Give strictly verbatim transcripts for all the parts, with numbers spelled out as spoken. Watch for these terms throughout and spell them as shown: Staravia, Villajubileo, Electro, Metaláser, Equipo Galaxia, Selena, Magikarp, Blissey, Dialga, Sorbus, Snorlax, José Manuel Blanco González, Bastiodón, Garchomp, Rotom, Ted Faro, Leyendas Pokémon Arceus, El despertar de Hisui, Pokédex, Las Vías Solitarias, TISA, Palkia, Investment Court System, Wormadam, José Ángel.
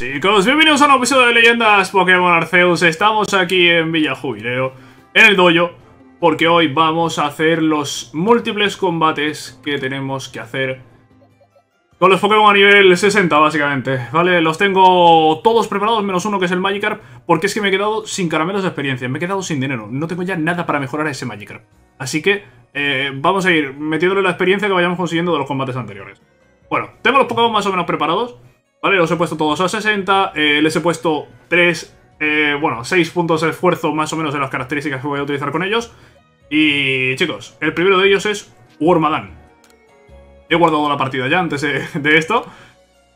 Chicos, bienvenidos a un nuevo episodio de Leyendas Pokémon Arceus. Estamos aquí en Villajubileo, en el dojo, porque hoy vamos a hacer los múltiples combates que tenemos que hacer con los Pokémon a nivel sesenta, básicamente, ¿vale? Los tengo todos preparados, menos uno que es el Magikarp, porque es que me he quedado sin caramelos de experiencia, me he quedado sin dinero, no tengo ya nada para mejorar a ese Magikarp. Así que eh, vamos a ir metiéndole la experiencia que vayamos consiguiendo de los combates anteriores. Bueno, tengo los Pokémon más o menos preparados. Vale, los he puesto todos a sesenta, eh, les he puesto tres, eh, bueno, seis puntos de esfuerzo más o menos en las características que voy a utilizar con ellos. Y chicos, el primero de ellos es Wormadam. He guardado la partida ya antes de, de esto.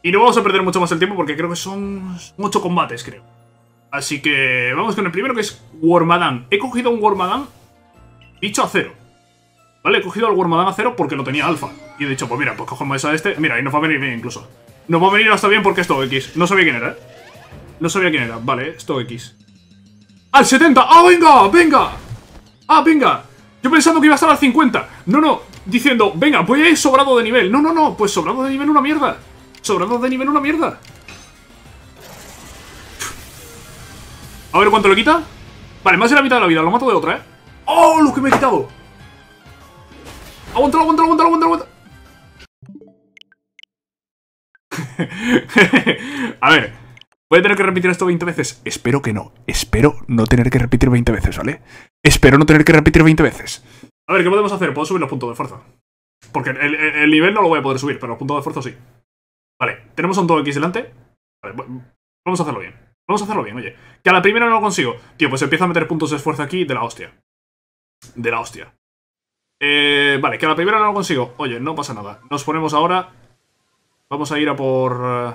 Y no vamos a perder mucho más el tiempo porque creo que son ocho combates, creo. Así que vamos con el primero, que es Wormadam. He cogido un Wormadam bicho a cero. Vale, he cogido al Wormadam a cero porque lo tenía alfa. Y he dicho, pues mira, pues cogemos a este. Mira, y nos va a venir bien incluso. Nos va a venir hasta bien porque es Tokkiss. No sabía quién era, ¿eh? No sabía quién era. Vale, es Tokkiss. ¡Al setenta! ¡Ah, venga! ¡Venga! ¡Ah, venga! Yo pensando que iba a estar al cincuenta. No, no. Diciendo, venga, voy a ir sobrado de nivel. No, no, no. Pues sobrado de nivel una mierda. Sobrado de nivel una mierda. A ver cuánto le quita. Vale, más de la mitad de la vida. Lo mato de otra, ¿eh? ¡Oh, lo que me he quitado! ¡Aguántalo, aguántalo, aguántalo, aguántalo! aguántalo. A ver, ¿voy a tener que repetir esto veinte veces? Espero que no, espero no tener que repetir veinte veces, ¿vale? Espero no tener que repetir veinte veces. A ver, ¿qué podemos hacer? ¿Puedo subir los puntos de fuerza? Porque el, el, el nivel no lo voy a poder subir, pero los puntos de fuerza sí. Vale, tenemos un Tokkiss delante. Vale, vamos a hacerlo bien. Vamos a hacerlo bien, oye. Que a la primera no lo consigo. Tío, pues empieza a meter puntos de esfuerzo aquí de la hostia. De la hostia. Eh, vale, que a la primera no lo consigo. Oye, no pasa nada. Nos ponemos ahora... Vamos a ir a por uh,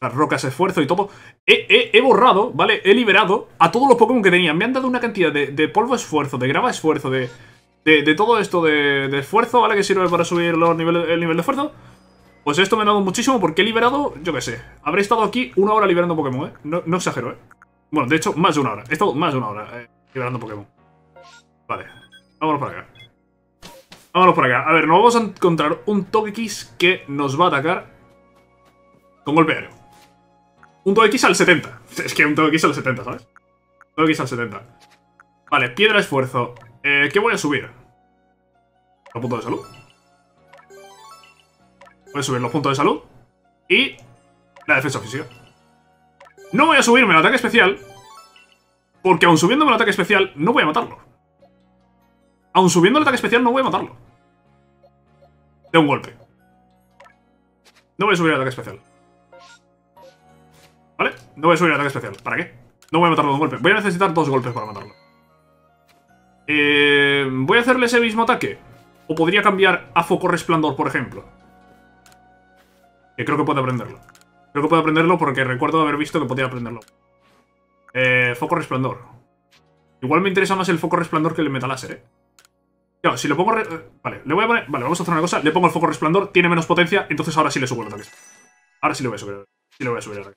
las rocas esfuerzo y todo. He, he, he borrado, ¿vale? He liberado a todos los Pokémon que tenían. Me han dado una cantidad de, de polvo esfuerzo, de grava esfuerzo, de, de, de todo esto de, de esfuerzo, ¿vale? Que sirve para subir los niveles, el nivel de esfuerzo. Pues esto me ha dado muchísimo porque he liberado, yo qué sé. Habré estado aquí una hora liberando Pokémon, ¿eh? No, no exagero, ¿eh? Bueno, de hecho, más de una hora. He estado más de una hora eh, liberando Pokémon. Vale, vámonos para acá. Vámonos para acá. A ver, nos vamos a encontrar un Tokkiss que nos va a atacar con golpe aéreo. Un Tokkiss al setenta. Es que un Tokkiss al setenta, ¿sabes? Tokkiss al setenta. Vale, piedra esfuerzo. Eh, ¿Qué voy a subir? Los puntos de salud. Voy a subir los puntos de salud. Y la defensa física. No voy a subirme el ataque especial. Porque aun subiéndome el ataque especial, no voy a matarlo. Aun subiendo el ataque especial, no voy a matarlo. De un golpe. No voy a subir el ataque especial. ¿Vale? No voy a subir el ataque especial. ¿Para qué? No voy a matarlo de un golpe. Voy a necesitar dos golpes para matarlo. Eh, ¿Voy a hacerle ese mismo ataque? ¿O podría cambiar a Foco Resplandor, por ejemplo? Que creo que puedo aprenderlo. Creo que puedo aprenderlo porque recuerdo haber visto que podía aprenderlo. Eh, Foco Resplandor. Igual me interesa más el Foco Resplandor que el Metaláser, ¿eh? Claro, si lo pongo... Re vale, le voy a poner... Vale, vamos a hacer una cosa. Le pongo el Foco Resplandor. Tiene menos potencia. Entonces ahora sí le subo el ataque. Ahora sí le voy a subir. Sí le voy a subir el ataque.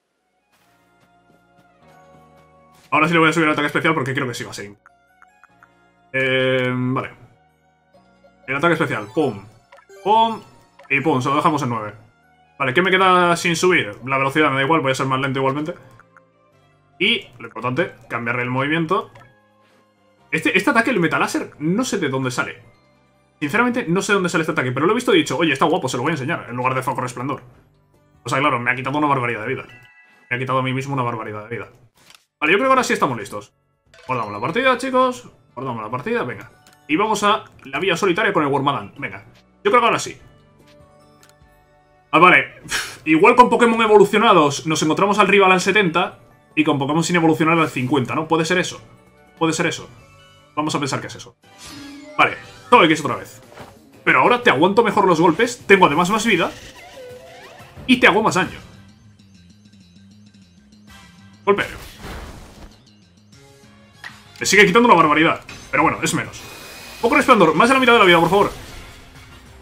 Ahora sí le voy a subir el ataque especial porque creo que sí va a ser. Eh, vale. El ataque especial. Pum. Pum. Y pum. Se lo dejamos en nueve. Vale, ¿qué me queda sin subir? La velocidad me da igual. Voy a ser más lento igualmente. Y, lo importante, cambiarle el movimiento. Este, este ataque, el Metaláser, no sé de dónde sale. Sinceramente, no sé de dónde sale este ataque. Pero lo he visto y he dicho, oye, está guapo, se lo voy a enseñar. En lugar de Foco Resplandor. O sea, claro, me ha quitado una barbaridad de vida. Me ha quitado a mí mismo una barbaridad de vida. Vale, yo creo que ahora sí estamos listos. Guardamos la partida, chicos. Guardamos la partida, venga. Y vamos a la vía solitaria con el Wormadam. Venga, yo creo que ahora sí. Ah, vale. Igual con Pokémon evolucionados nos encontramos al rival al setenta. Y con Pokémon sin evolucionar al cincuenta, ¿no? Puede ser eso. Puede ser eso. Vamos a pensar que es eso. Vale, Tokkiss otra vez. Pero ahora te aguanto mejor los golpes. Tengo además más vida. Y te hago más daño. Golpeo. Me sigue quitando una barbaridad. Pero bueno, es menos. Foco Resplandor, más de la mitad de la vida, por favor.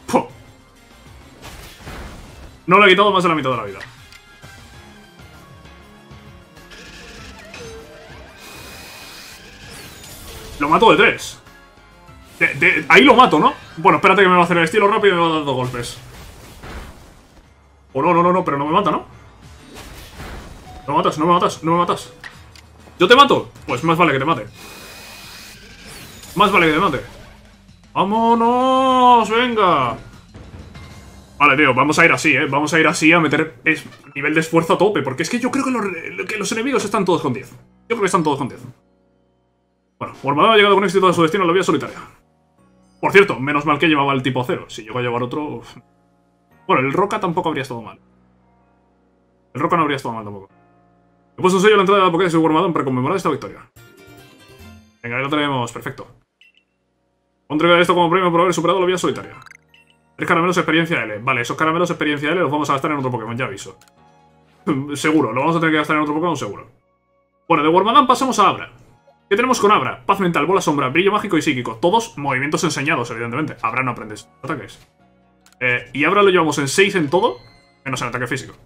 ¡Puh! No le he quitado más de la mitad de la vida. Lo mato de tres. De, de, ahí lo mato, ¿no? Bueno, espérate que me va a hacer el estilo rápido y me va a dar dos golpes. O oh, no, no, no, no, pero no me mata, ¿no? No me matas, no me matas, no me matas. ¿Yo te mato? Pues más vale que te mate. Más vale que te mate. ¡Vámonos! ¡Venga! Vale, tío, vamos a ir así, ¿eh? Vamos a ir así a meter es, nivel de esfuerzo a tope. Porque es que yo creo que los, que los enemigos están todos con diez. Yo creo que están todos con diez. Bueno, Wormadam ha llegado con éxito a su destino en la vía solitaria. Por cierto, menos mal que llevaba el tipo cero. Si llego a llevar otro... Bueno, el Roca tampoco habría estado mal. El Roca no habría estado mal tampoco. He puesto un sello a la entrada de la Pokédex de Wormadam para conmemorar esta victoria. Venga, ahí lo tenemos. Perfecto. Entregar esto como premio por haber superado la vía solitaria. Tres caramelos experiencia L. Vale, esos caramelos experiencia L los vamos a gastar en otro Pokémon, ya aviso. Seguro, lo vamos a tener que gastar en otro Pokémon, seguro. Bueno, de Wormadam pasamos a Abra. ¿Qué tenemos con Abra? Paz mental, bola sombra, brillo mágico y psíquico. Todos movimientos enseñados, evidentemente. Abra no aprende estos ataques. Eh, y Abra lo llevamos en seis en todo, menos en ataque físico.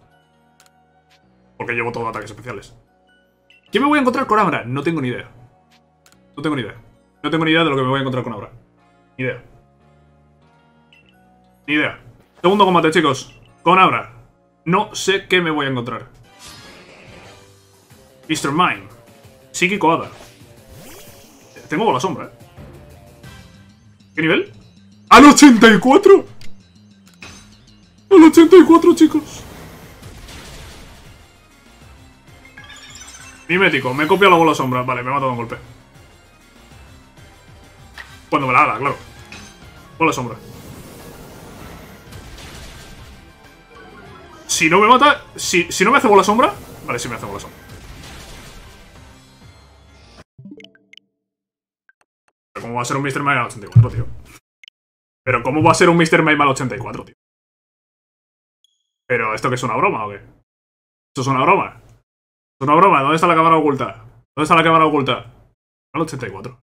Porque llevo todo ataques especiales. ¿Qué me voy a encontrar con Abra? No tengo ni idea. No tengo ni idea. No tengo ni idea de lo que me voy a encontrar con Abra. Ni idea. Ni idea. Segundo combate, chicos. Con Abra. No sé qué me voy a encontrar. mister Mime. Psíquico Abra. Tengo la sombra, ¿eh? ¿Qué nivel? ¡Al ochenta y cuatro! ¡Al ochenta y cuatro, chicos! Mimético. Me copia la bola sombra. Vale, me ha matado un golpe. Cuando me la haga, claro. Bola sombra. Si no me mata... Si, si no me hace bola sombra... Vale, sí me hace bola sombra. Pero ¿cómo va a ser un mister Mime al ochenta y cuatro, tío? Pero ¿cómo va a ser un mister Mime al ochenta y cuatro, tío? ¿Pero esto qué es una broma o qué? ¿Esto es una broma? ¿Es una broma? ¿Dónde está la cámara oculta? ¿Dónde está la cámara oculta? Al ochenta y cuatro.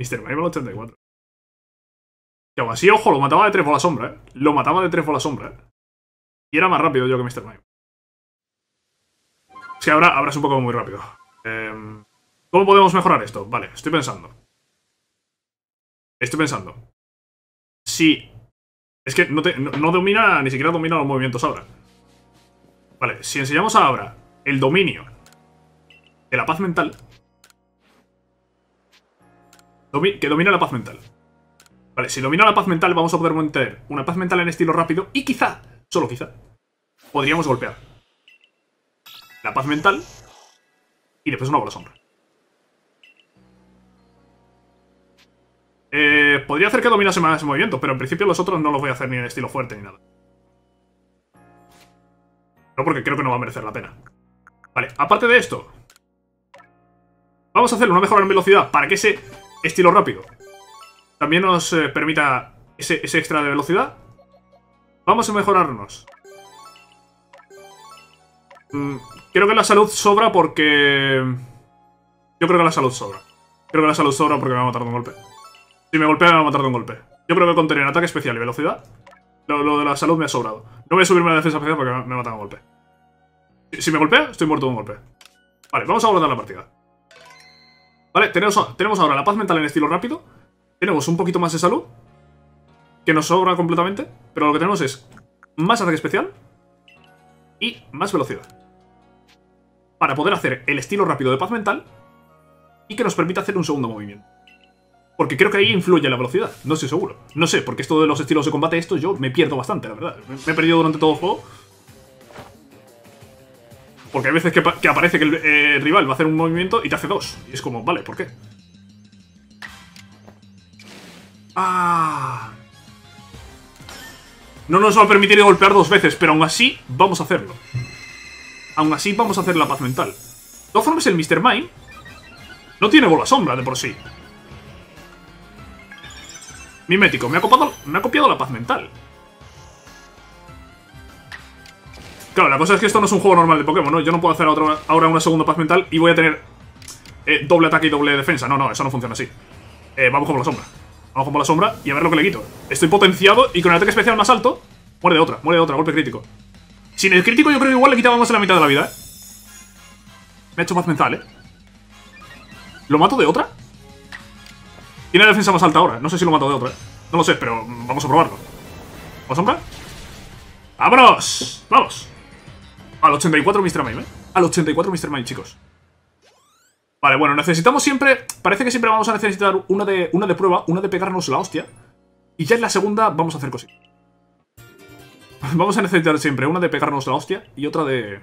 mister Mime al ochenta y cuatro. Y aún así, ojo, lo mataba de tres bolas sombra, ¿eh? Lo mataba de tres bolas sombra, ¿eh? Y era más rápido yo que mister Mime. Es que ahora, ahora es un poco muy rápido. Eh, ¿Cómo podemos mejorar esto? Vale, estoy pensando. Estoy pensando. Si... Es que no, te, no, no domina, ni siquiera domina los movimientos Abra. Vale, si enseñamos a Abra el dominio de la paz mental... Domi, que domina la paz mental. Vale, si domina la paz mental vamos a poder mantener una paz mental en estilo rápido y quizá, solo quizá, podríamos golpear la paz mental y después una bola sombra. Eh, podría hacer que dominase más ese movimiento, pero en principio los otros no los voy a hacer ni en estilo fuerte ni nada. No, porque creo que no va a merecer la pena. Vale, aparte de esto, vamos a hacer una mejora en velocidad para que ese estilo rápido también nos eh, permita ese, ese extra de velocidad. Vamos a mejorarnos. Mm, creo que la salud sobra porque... Yo creo que la salud sobra. Creo que la salud sobra porque me va a matar de un golpe. Si me golpea me va a matar de un golpe. Yo creo que con tener ataque especial y velocidad, lo, lo de la salud me ha sobrado. No voy a subirme a la defensa especial porque me va a matar de un golpe. Si, si me golpea, estoy muerto de un golpe. Vale, vamos a abordar la partida. Vale, tenemos, tenemos ahora la paz mental en estilo rápido. Tenemos un poquito más de salud, que nos sobra completamente, pero lo que tenemos es más ataque especial y más velocidad. Para poder hacer el estilo rápido de paz mental y que nos permita hacer un segundo movimiento. Porque creo que ahí influye la velocidad, no estoy seguro. No sé, porque esto de los estilos de combate, esto yo me pierdo bastante, la verdad. Me he perdido durante todo el juego. Porque hay veces que, que aparece que el eh, rival va a hacer un movimiento y te hace dos. Y es como, vale, ¿por qué? Ah. No nos va a permitir golpear dos veces, pero aún así vamos a hacerlo. Aún así vamos a hacer la paz mental. De todas formas, el mister Mime no tiene bola sombra de por sí. Mimético, me ha copiado, me ha copiado la paz mental. Claro, la cosa es que esto no es un juego normal de Pokémon, ¿no? Yo no puedo hacer otra, ahora una segunda paz mental y voy a tener eh, doble ataque y doble defensa. No, no, eso no funciona así. Eh, vamos con la sombra. Vamos con la sombra y a ver lo que le quito. Estoy potenciado y con el ataque especial más alto muere de otra, muere de otra, golpe crítico. Sin el crítico yo creo que igual le quitábamos la mitad de la vida, ¿eh? Me ha hecho paz mental, ¿eh? ¿Lo mato de otra? Tiene la defensa más alta ahora, no sé si lo mato de otra, ¿eh? No lo sé, pero vamos a probarlo. ¿La sombra? ¡Vámonos! ¡Vamos! Al ochenta y cuatro míster Mime, ¿eh? Al ochenta y cuatro míster Mime, chicos. Vale, bueno, necesitamos siempre... Parece que siempre vamos a necesitar una de, una de prueba, una de pegarnos la hostia. Y ya en la segunda vamos a hacer cositas. Vamos a necesitar siempre una de pegarnos la hostia y otra de...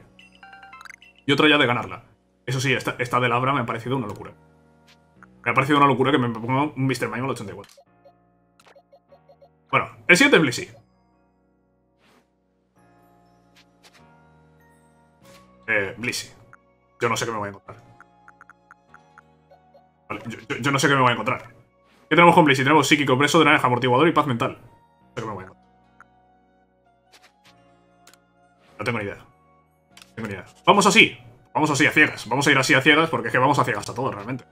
Y otra ya de ganarla. Eso sí, esta, esta de la Abra me ha parecido una locura. Me ha parecido una locura que me ponga un míster Mime al ochenta y cuatro. Bueno, el siguiente es Blissey. Eh, Blissey. Yo no sé qué me voy a encontrar. Vale, yo, yo, yo no sé qué me voy a encontrar. ¿Qué tenemos con Blissey? Tenemos Psíquico, Preso, Naranja, Amortiguador y Paz Mental. No sé qué me voy a encontrar. No tengo ni idea. No tengo ni idea. Vamos así. Vamos así, a ciegas. Vamos a ir así a ciegas porque es que vamos a ciegas a todos, realmente.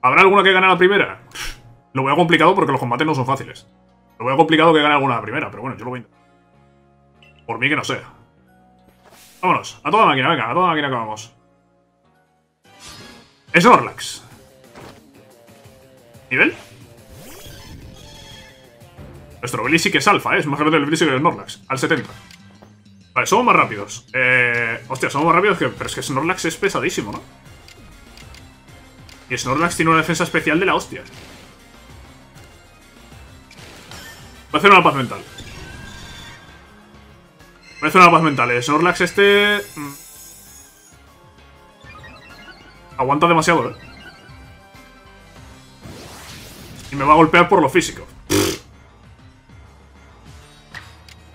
¿Habrá alguna que gane la primera? Lo veo complicado porque los combates no son fáciles. Lo veo complicado que gane alguna la primera, pero bueno, yo lo voy a intentar. Por mí que no sea. Vámonos, a toda máquina, venga, a toda máquina que vamos. Snorlax. ¿Nivel? Nuestro Blissey que es alfa, ¿eh? Es más grande el Blissey que el Snorlax. Al setenta. Vale, somos más rápidos. Eh... Hostia, somos más rápidos que... Pero es que Snorlax es pesadísimo, ¿no? Y Snorlax tiene una defensa especial de la hostia. Voy a hacer una paz mental. Voy a hacer una paz mental. El Snorlax este... Aguanta demasiado, ¿eh? Y me va a golpear por lo físico.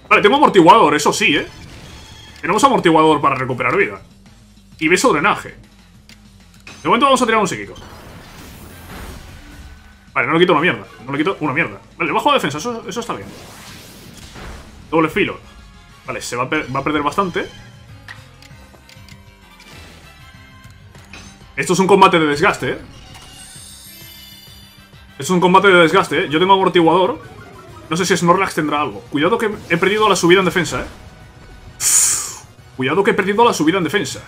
Vale, tengo amortiguador, eso sí, ¿eh? Tenemos amortiguador para recuperar vida. Y beso drenaje. De momento vamos a tirar un psíquico. Vale, no le quito una mierda. No le quito una mierda. Vale, bajo de defensa, eso, eso está bien. Doble filo. Vale, se va a, per va a perder bastante. Esto es un combate de desgaste, ¿eh? Esto es un combate de desgaste, ¿eh? Yo tengo amortiguador. No sé si Snorlax tendrá algo. Cuidado que he perdido la subida en defensa, ¿eh? Cuidado que he perdido la subida en defensa.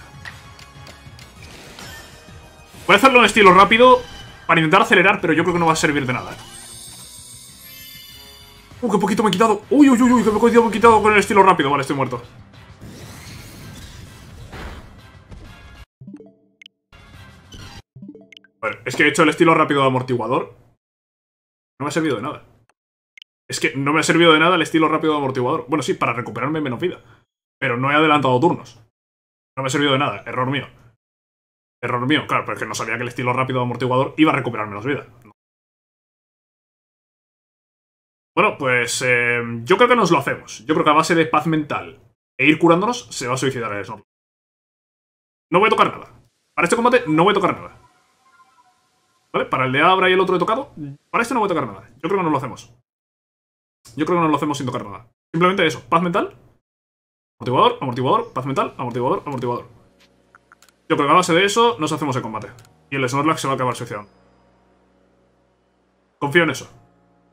Voy a hacerlo en estilo rápido para intentar acelerar, pero yo creo que no va a servir de nada, ¿eh? ¡Uh, qué poquito me he quitado! ¡Uy, uy, uy, uy! ¡Qué poquito me he quitado con el estilo rápido! Vale, estoy muerto. Bueno, es que he hecho el estilo rápido de amortiguador. No me ha servido de nada. Es que no me ha servido de nada el estilo rápido de amortiguador. Bueno, sí, para recuperarme menos vida. Pero no he adelantado turnos. No me ha servido de nada. Error mío. Error mío, claro, pero es que no sabía que el estilo rápido de amortiguador iba a recuperar menos vida. No. Bueno, pues eh, yo creo que nos lo hacemos. Yo creo que a base de paz mental e ir curándonos se va a suicidar el Snorlax. No voy a tocar nada. Para este combate no voy a tocar nada. ¿Vale? Para el de Abra y el otro he tocado. Para este no voy a tocar nada. Yo creo que nos lo hacemos. Yo creo que nos lo hacemos sin tocar nada. Simplemente eso. Paz mental. Amortiguador, amortiguador, paz mental, amortiguador, amortiguador. Yo creo que a base de eso nos hacemos el combate. Y el Snorlax se va a acabar suicidando. Confío en eso.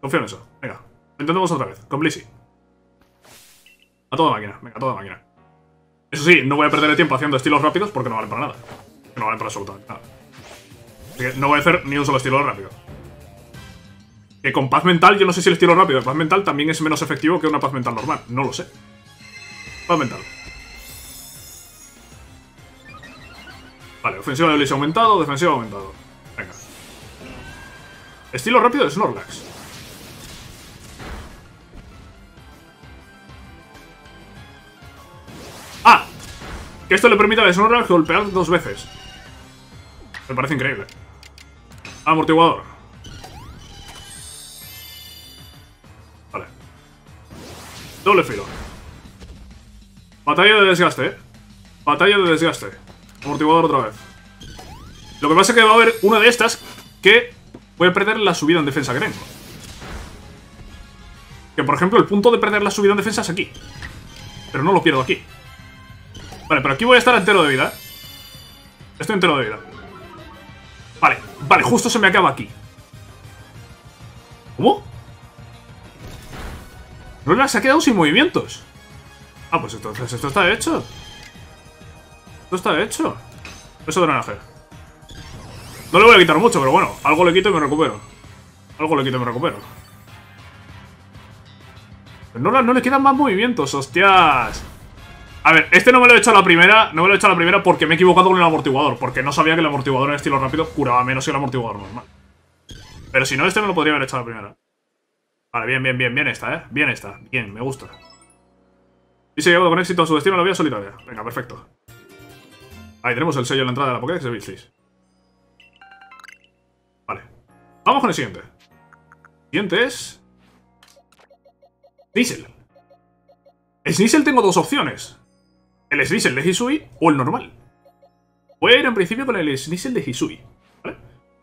Confío en eso. Venga. Intentemos otra vez. Con Blissey. A toda máquina. Venga, a toda máquina. Eso sí, no voy a perder el tiempo haciendo estilos rápidos porque no valen para nada. No valen para absolutamente nada. Así que no voy a hacer ni un solo estilo rápido. Que con paz mental, yo no sé si el estilo rápido de paz mental también es menos efectivo que una paz mental normal. No lo sé. Paz mental. Vale, ofensiva de Blissey aumentado, defensiva aumentado. Venga. Estilo rápido de Snorlax. ¡Ah! Que esto le permite a Snorlax golpear dos veces. Me parece increíble. Amortiguador. Vale. Doble filo. Batalla de desgaste, ¿eh? Batalla de desgaste. Amortiguador otra vez. Lo que pasa es que va a haber una de estas que voy a perder la subida en defensa que tengo. Que, por ejemplo, el punto de perder la subida en defensa es aquí. Pero no lo pierdo aquí. Vale, pero aquí voy a estar entero de vida. Estoy entero de vida. Vale, vale, justo se me acaba aquí. ¿Cómo? Snorlax se ha quedado sin movimientos. Ah, pues entonces esto está hecho. Esto está hecho. Eso de drenaje. No le voy a quitar mucho, pero bueno, algo le quito y me recupero. Algo le quito y me recupero. Pero no, no le quedan más movimientos, hostias. A ver, este no me lo he hecho a la primera. No me lo he hecho a la primera porque me he equivocado con el amortiguador. Porque no sabía que el amortiguador en estilo rápido curaba menos que el amortiguador normal. Pero si no, este me lo podría haber hecho a la primera. Vale, bien, bien, bien, bien esta, ¿eh? Bien esta, bien, me gusta. Y se ha llevado con éxito a su destino la vía solitaria. Venga, perfecto. Ahí tenemos el sello en la entrada de la Pokédex de Blissey. Vale. Vamos con el siguiente. El siguiente es... Sneasel. En Sneasel tengo dos opciones. El Sneasel de Hisui o el normal. Voy a ir en principio con el Sneasel de Hisui. ¿Vale?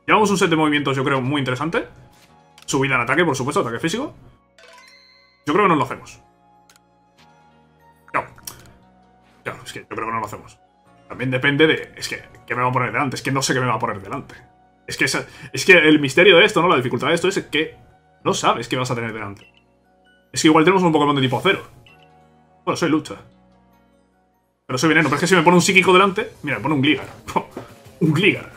Llevamos un set de movimientos, yo creo, muy interesante. Subir al ataque, por supuesto, ataque físico. Yo creo que no lo hacemos. Claro. Claro, es que yo creo que no lo hacemos. También depende de... Es que, ¿qué me va a poner delante? Es que no sé qué me va a poner delante. Es que, esa, es que el misterio de esto, ¿no? La dificultad de esto es que no sabes qué vas a tener delante. Es que igual tenemos un Pokémon de tipo cero. Bueno, soy lucha. Pero soy veneno. Pero es que si me pone un psíquico delante... Mira, me pone un Gligar. Un Gligar.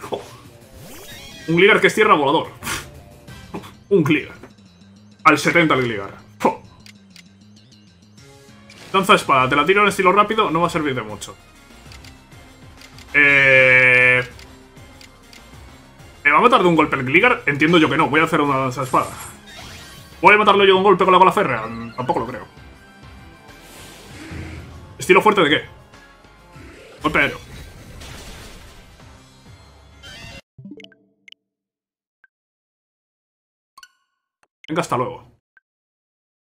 Un Gligar que es tierra volador. Un Gligar. Al setenta el Gligar. ¡Oh! Danza espada. Te la tiro en estilo rápido. No va a servir de mucho. Eh... ¿Me va a matar de un golpe el Gligar? Entiendo yo que no. Voy a hacer una danza espada. ¿Voy a matarlo yo de un golpe con la bola férrea? Tampoco lo creo. ¿Estilo fuerte de qué? Golpe aéreo. Venga, hasta luego.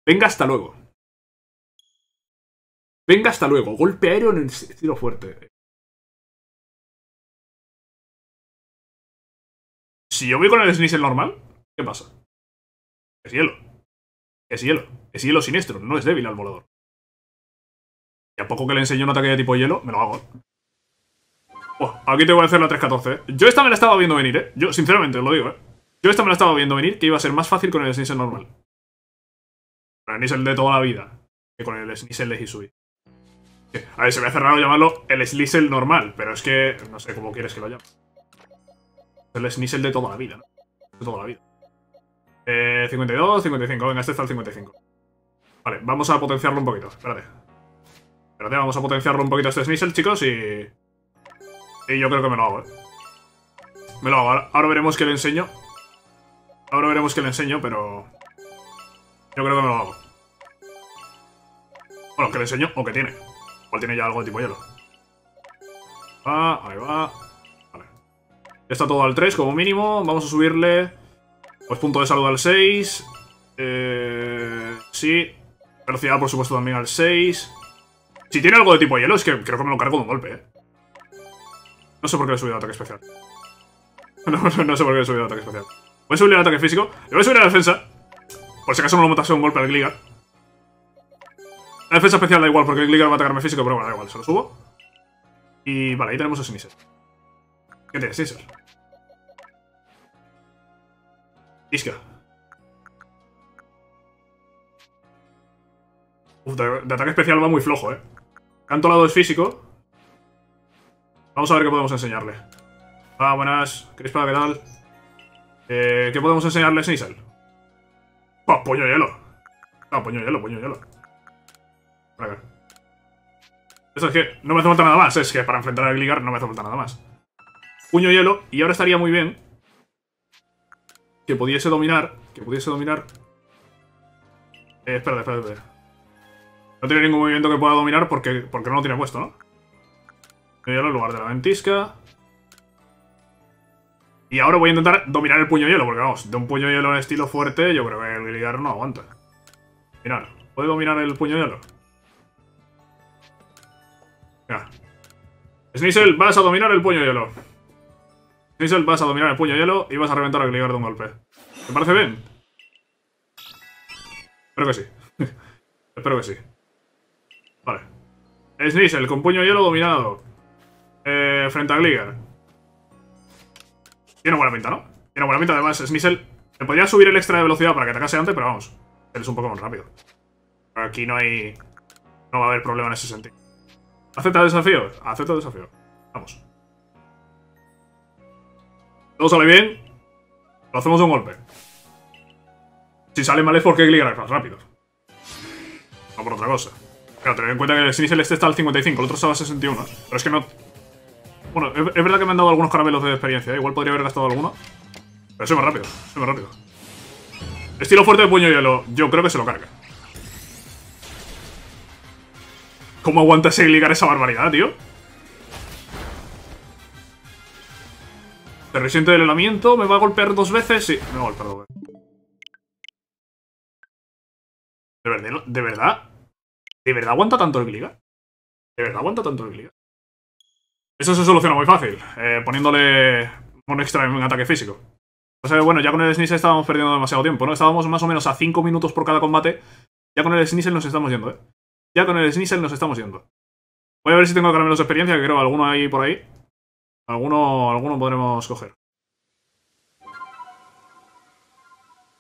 Venga, hasta luego. Venga, hasta luego. Golpe aéreo en el estilo fuerte. Si yo voy con el Sneasel normal, ¿qué pasa? Es hielo. Es hielo. Es hielo siniestro. No es débil al volador. Y a poco que le enseño un ataque de tipo hielo, me lo hago. Oh, aquí tengo que hacer la tres catorce. Yo esta me la estaba viendo venir, ¿eh? Yo, sinceramente, os lo digo, ¿eh? Yo esta me la estaba viendo venir, que iba a ser más fácil con el Sneasel normal. Con el Sneasel de toda la vida. Que con el Sneasel de Hisui. A ver, se me hace raro llamarlo el Sneasel normal, pero es que no sé cómo quieres que lo llame. El Sneasel de toda la vida, ¿no? De toda la vida. Eh, cincuenta y dos, cincuenta y cinco. Venga, este está al cincuenta y cinco. Vale, vamos a potenciarlo un poquito. Espérate. Espérate, vamos a potenciarlo un poquito a este Sneasel, chicos, y... Y yo creo que me lo hago, ¿eh? Me lo hago. Ahora, ahora veremos qué le enseño. Ahora veremos qué le enseño, pero... Yo creo que me lo hago. Bueno, que le enseño o que tiene. Igual tiene ya algo de tipo hielo. Ah, ahí va. Vale. Ya está todo al tres como mínimo. Vamos a subirle... Pues punto de salud al seis. Eh... Sí. Velocidad, por supuesto, también al seis. Si tiene algo de tipo hielo, es que creo que me lo cargo de un golpe, ¿eh? No sé por qué le he subido el ataque especial. No, no, no sé por qué le he subido el ataque especial. Voy a subirle al ataque físico. Le voy a subir a la defensa. Por si acaso no lo matase un golpe al Gligar. La defensa especial da igual, porque el Gligar va a atacarme físico, pero bueno, da igual, se lo subo. Y vale, ahí tenemos a Sneasel. ¿Qué tiene Sneasel? Isca. Uf, de, de ataque especial va muy flojo, eh. Canto lado es físico. Vamos a ver qué podemos enseñarle. Ah, buenas. Crispa, ¿qué tal? Eh, ¿Qué podemos enseñarle a Sneasel? ¡Oh, puño hielo! Ah, puño hielo, puño hielo. Para acá. Eso es que no me hace falta nada más. Es que para enfrentar al Gligar no me hace falta nada más. Puño hielo. Y ahora estaría muy bien que pudiese dominar. Que pudiese dominar. Eh, espérate, espérate, espérate. No tiene ningún movimiento que pueda dominar porque, porque no lo tiene puesto, ¿no? Puño hielo en lugar de la ventisca. Y ahora voy a intentar dominar el puño hielo, porque vamos, de un puño hielo en estilo fuerte, yo creo que el Gligar no aguanta. Mirad, ¿puede dominar el puño hielo? Venga. Sneasel, vas a dominar el puño hielo. Sneasel, vas a dominar el puño hielo y vas a reventar al Gligar de un golpe. ¿Te parece bien? Espero que sí. Espero que sí. Vale. Sneasel, con puño hielo dominado. Eh, frente a Gligar. Tiene buena pinta, ¿no? Tiene buena pinta, además, Sneasel. Le podría subir el extra de velocidad para que atacase antes, pero vamos. Él es un poco más rápido. Pero aquí no hay... No va a haber problema en ese sentido. ¿Acepta el desafío? Acepta el desafío. Vamos. Todo sale bien. Lo hacemos de un golpe. Si sale mal es porque Gligar es más rápido. No por otra cosa. Claro, ten en cuenta que el Sneasel este está al cincuenta y cinco, el otro estaba al sesenta y uno. Pero es que no... Bueno, es, es verdad que me han dado algunos caramelos de experiencia, ¿eh? Igual podría haber gastado alguno. Pero soy más rápido, soy más rápido. Estilo fuerte de puño y hielo, yo creo que se lo carga. ¿Cómo aguanta ese Gligar esa barbaridad, tío? ¿Se resiente del helamiento? ¿Me va a golpear dos veces? Sí, me va a golpear dos veces. ¿De verdad? ¿De verdad? ¿De verdad aguanta tanto el Gligar? ¿De verdad aguanta tanto el Gligar? Eso se soluciona muy fácil, eh, poniéndole un extra en un ataque físico. O sea, bueno, ya con el Sneasel estábamos perdiendo demasiado tiempo, ¿no? Estábamos más o menos a cinco minutos por cada combate. Ya con el Sneasel nos estamos yendo, ¿eh? Ya con el Sneasel nos estamos yendo. Voy a ver si tengo caramelos de experiencia, que creo alguno hay por ahí. Alguno, alguno podremos coger.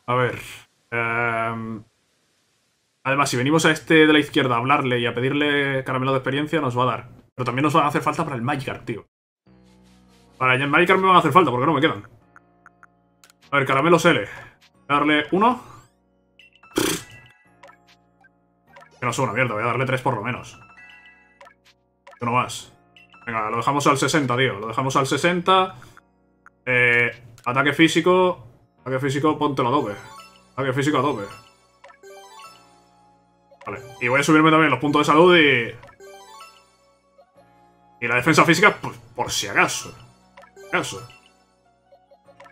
A ver... Um... Además, si venimos a este de la izquierda a hablarle y a pedirle caramelo de experiencia, nos va a dar. Pero también nos van a hacer falta para el Magikarp, tío. Para el Magikarp me van a hacer falta, porque no me quedan. A ver, caramelos L. Darle uno. Que no es una mierda, voy a darle tres por lo menos. Uno más. Venga, lo dejamos al sesenta, tío. Lo dejamos al sesenta. Eh, ataque físico. Ataque físico, póntelo a tope. Ataque físico a tope. Vale, y voy a subirme también los puntos de salud y... Y la defensa física, pues, por si acaso. Por si acaso.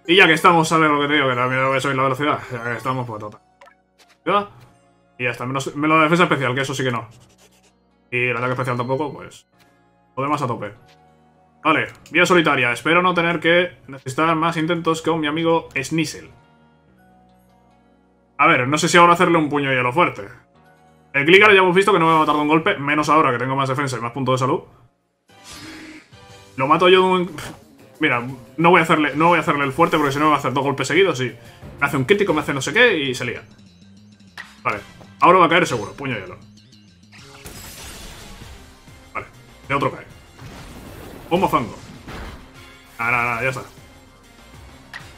Y ya que estamos, a ver lo que te digo, que también voy a subir la velocidad. Ya que estamos, pues, total. Y ya está, menos, menos la defensa especial, que eso sí que no. Y el ataque especial tampoco, pues... Lo demás a tope. Vale, vía solitaria. Espero no tener que necesitar más intentos con mi amigo Sneasel. A ver, no sé si ahora hacerle un puño y a lo fuerte. El Gligar ya hemos visto que no me va a matar de un golpe, menos ahora que tengo más defensa y más puntos de salud. Lo mato yo de un... Mira, no voy a hacerle, no voy a hacerle el fuerte porque si no me va a hacer dos golpes seguidos y... Me hace un crítico, me hace no sé qué y se lía. Vale, ahora va a caer seguro, puño y hielo. Vale, de otro cae. Bomba fango. Nada, nada, nada, ya está.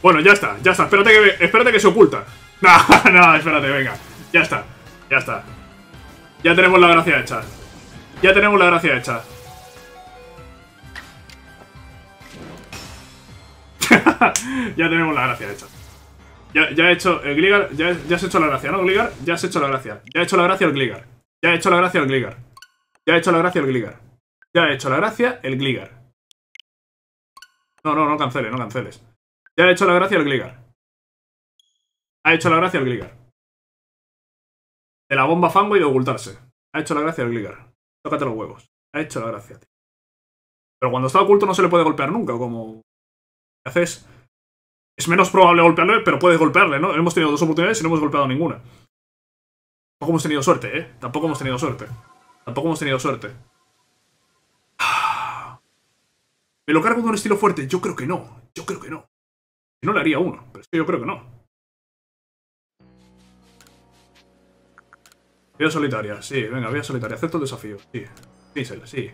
Bueno, ya está, ya está, espérate que, espérate que se oculta. No, no, espérate, venga, ya está, ya está. Ya tenemos la gracia hecha. Ya tenemos la gracia hecha. Ya tenemos la gracia hecha. Ya, ya he hecho el Gligar. Ya, ya has hecho la gracia, ¿no, Gligar? Ya has hecho la gracia. Ya he hecho la gracia el Gligar. Ya he hecho la gracia el Gligar. Ya he hecho la gracia el Gligar. Ya he hecho la gracia el Gligar. No, no, no canceles, no canceles. Ya he hecho la gracia el Gligar. Ha hecho la gracia el Gligar. De la bomba fango y de ocultarse. Ha hecho la gracia el Gligar. Tócate los huevos. Ha hecho la gracia, tío. Pero cuando está oculto no se le puede golpear nunca, como... haces... Es menos probable golpearle, pero puedes golpearle, ¿no? Hemos tenido dos oportunidades y no hemos golpeado ninguna. Tampoco hemos tenido suerte, ¿eh? Tampoco hemos tenido suerte. Tampoco hemos tenido suerte. ¿Me lo cargo con un estilo fuerte? Yo creo que no. Yo creo que no. Si no le haría uno, pero es que yo creo que no. Vía solitaria, sí, venga, vía solitaria, acepto el desafío, sí, Sneasel, sí.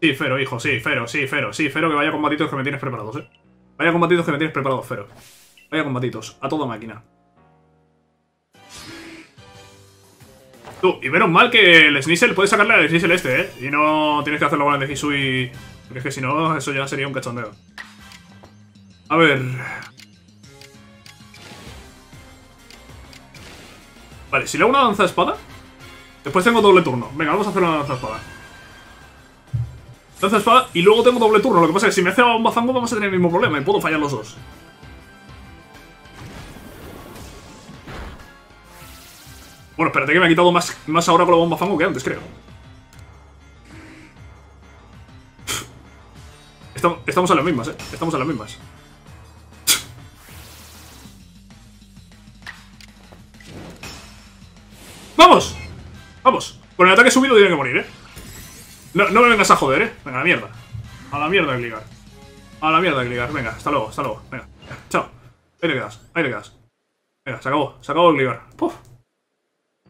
Sí, Fero, hijo, sí, Fero, sí, Fero, sí, Fero, que vaya combatitos que me tienes preparados, eh. Vaya combatitos que me tienes preparados, Fero. Vaya combatitos, a toda máquina. Tú, y menos mal que el Sneasel, puedes sacarle al Sneasel este, eh. Y no tienes que hacerlo con el de Hisui, porque es que si no, eso ya sería un cachondeo. A ver... Vale, si le hago una danza de espada... Después tengo doble turno. Venga, vamos a hacer una danza de espada. Danza de espada y luego tengo doble turno. Lo que pasa es que si me hace un bazango vamos a tener el mismo problema y puedo fallar los dos. Bueno, espérate que me ha quitado más, más ahora con la bomba fango que antes, creo. Estamos, estamos a las mismas, eh. Estamos a las mismas. ¡Vamos! ¡Vamos! Con el ataque subido tiene que morir, ¿eh? No, no me vengas a joder, ¿eh? Venga, a la mierda. A la mierda, Gligar. A la mierda, Gligar. Venga, hasta luego, hasta luego. Venga, chao. Ahí te quedas, ahí te quedas. Venga, se acabó, se acabó el Gligar. ¡Puf!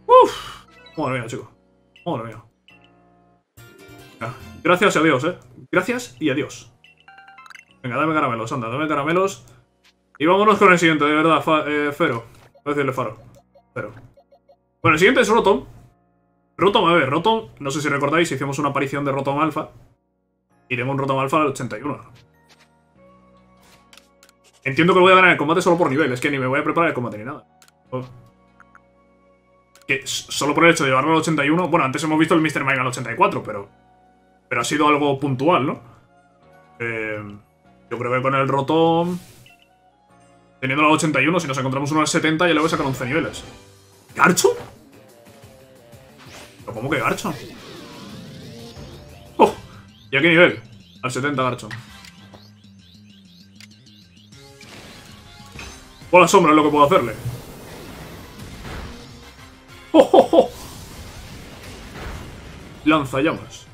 ¡Uf! Madre mía, chico. Madre mía. Venga, gracias y adiós, ¿eh? Gracias y adiós. Venga, dame caramelos, anda, dame caramelos. Y vámonos con el siguiente, de verdad, fa eh, Fero. Voy a decirle Faro. Fero. Bueno, el siguiente es Rotom. Rotom, a ver, Rotom, no sé si recordáis, hicimos una aparición de Rotom Alpha. Y tengo un Rotom Alpha al ochenta y uno. Entiendo que lo voy a ganar en el combate solo por nivel, es que ni me voy a preparar el combate ni nada. Oh. Que solo por el hecho de llevarlo al ochenta y uno... Bueno, antes hemos visto el mister Mime al ochenta y cuatro, pero... Pero ha sido algo puntual, ¿no? Eh, yo creo que con el Rotom... Teniéndolo al ochenta y uno, si nos encontramos uno al setenta, ya le voy a sacar once niveles. ¿Garchomp? ¿Cómo que Garchomp? ¡Oh! ¿Y a qué nivel? Al setenta Garchomp. Bola sombra es lo que puedo hacerle. ¡Oh, oh, oh! Lanza llamas.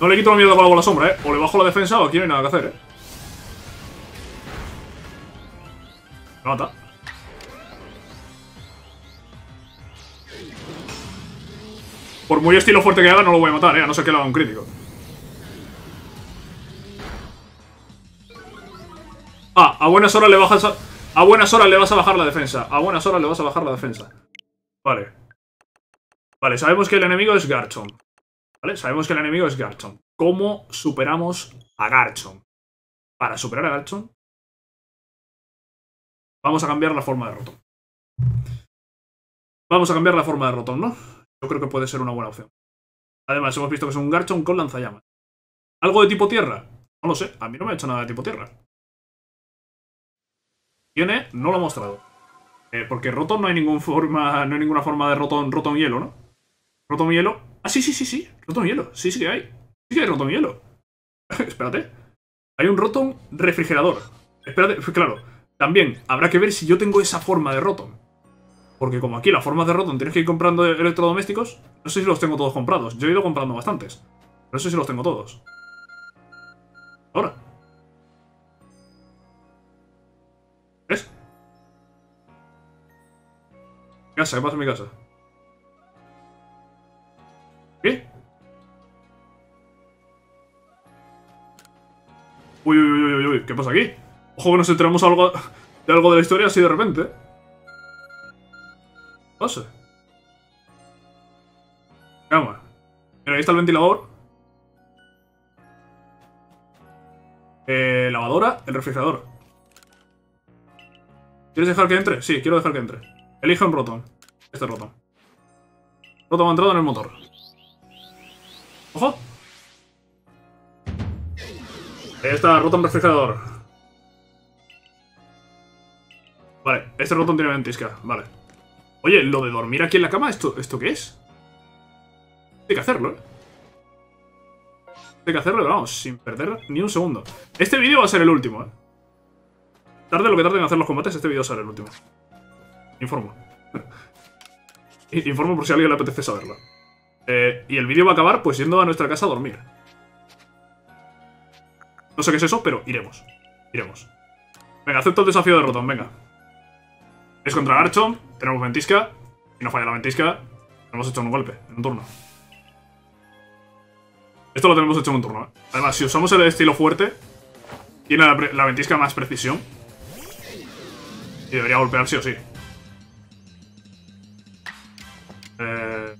No le quito la mierda con la bola sombra, ¿eh? O le bajo la defensa o aquí no hay nada que hacer, ¿eh? Me mata. Por muy estilo fuerte que haga, no lo voy a matar, ¿eh? A no ser que le haga un crítico. Ah, a buenas horas le bajas a... a buenas horas le vas a bajar la defensa. A buenas horas le vas a bajar la defensa. Vale. Vale, sabemos que el enemigo es Garchomp. Vale, sabemos que el enemigo es Garchomp. ¿Cómo superamos a Garchomp? Para superar a Garchomp, vamos a cambiar la forma de Rotom. Vamos a cambiar la forma de Rotom, ¿no? Yo creo que puede ser una buena opción. Además, hemos visto que es un Garchomp con lanzallamas. ¿Algo de tipo tierra? No lo sé, a mí no me ha hecho nada de tipo tierra. Tiene, no lo ha mostrado. Eh, porque Rotom no hay ninguna forma. No hay ninguna forma de Rotom, Rotom hielo, ¿no? Rotom hielo. Ah, sí, sí, sí, sí. Rotom hielo. Sí, sí que hay. Sí que hay Rotom hielo. Espérate. Hay un Rotom refrigerador. Espérate, claro. También habrá que ver si yo tengo esa forma de Rotom. Porque como aquí las formas de Rotom tienes que ir comprando electrodomésticos, no sé si los tengo todos comprados. Yo he ido comprando bastantes. No sé si los tengo todos. Ahora. ¿Ves? Casa, ¿qué pasa en mi casa? ¿Qué? Uy, uy, uy, uy, uy, ¿qué pasa aquí? Ojo que nos enteramos algo de algo de la historia así de repente. ¿Qué pasa? Cama. Mira, ahí está el ventilador. Eh, lavadora, el refrigerador. ¿Quieres dejar que entre? Sí, quiero dejar que entre. Elige un Rotom. Este Rotom. Rotom ha entrado en el motor. ¡Ojo! Ahí está, Rotom refrigerador. Vale, este Rotom tiene ventisca. Vale. Oye, lo de dormir aquí en la cama, ¿esto, esto qué es? Hay que hacerlo, ¿eh? Hay que hacerlo, vamos, sin perder ni un segundo. Este vídeo va a ser el último, ¿eh? Tarde lo que tarde en hacer los combates, este vídeo será el último. Informo. Informo por si a alguien le apetece saberlo. Eh, y el vídeo va a acabar pues yendo a nuestra casa a dormir. No sé qué es eso, pero iremos. Iremos. Venga, acepto el desafío de Rotom, venga. Es contra Garchomp, tenemos ventisca. Si no falla la ventisca, lo hemos hecho en un golpe, en un turno. Esto lo tenemos hecho en un turno, ¿eh? Además, si usamos el estilo fuerte, tiene la, la ventisca más precisión. Y debería golpear sí o sí. Eh...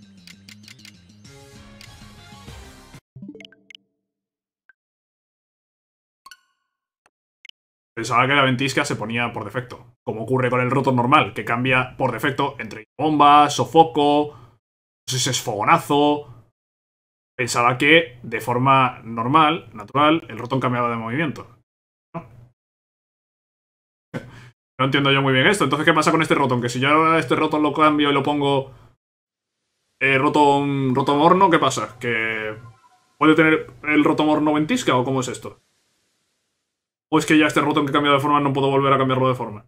Pensaba que la ventisca se ponía por defecto, como ocurre con el Rotom normal, que cambia por defecto entre bomba, sofoco, no sé si es fogonazo. Pensaba que de forma normal, natural, el Rotom cambiaba de movimiento. No entiendo yo muy bien esto. Entonces, ¿qué pasa con este Rotom? Que si yo ahora este Rotom lo cambio y lo pongo eh, Rotom, Rotom horno, ¿qué pasa? ¿Que puede tener el Rotom horno ventisca o cómo es esto? ¿O es que ya este Rotom que he cambiado de forma no puedo volver a cambiarlo de forma?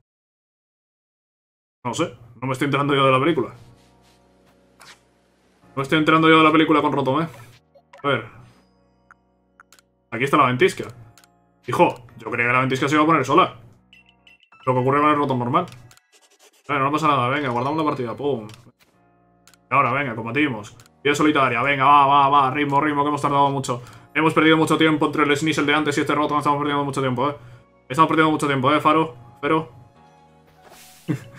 No sé. No me estoy enterando yo de la película. No me estoy enterando yo de la película con Rotom, ¿eh? A ver. Aquí está la ventisca. Hijo, yo creía que la ventisca se iba a poner sola. Lo que ocurre con el Rotom normal. Bueno, no pasa nada. Venga, guardamos la partida. Pum. Ahora, venga, combatimos. Tira solitaria. Venga, va, va, va. Ritmo, ritmo, que hemos tardado mucho. Hemos perdido mucho tiempo entre el Sneasel de antes y este Rotom. Estamos perdiendo mucho tiempo, eh. Estamos perdiendo mucho tiempo, eh, Faro. Pero...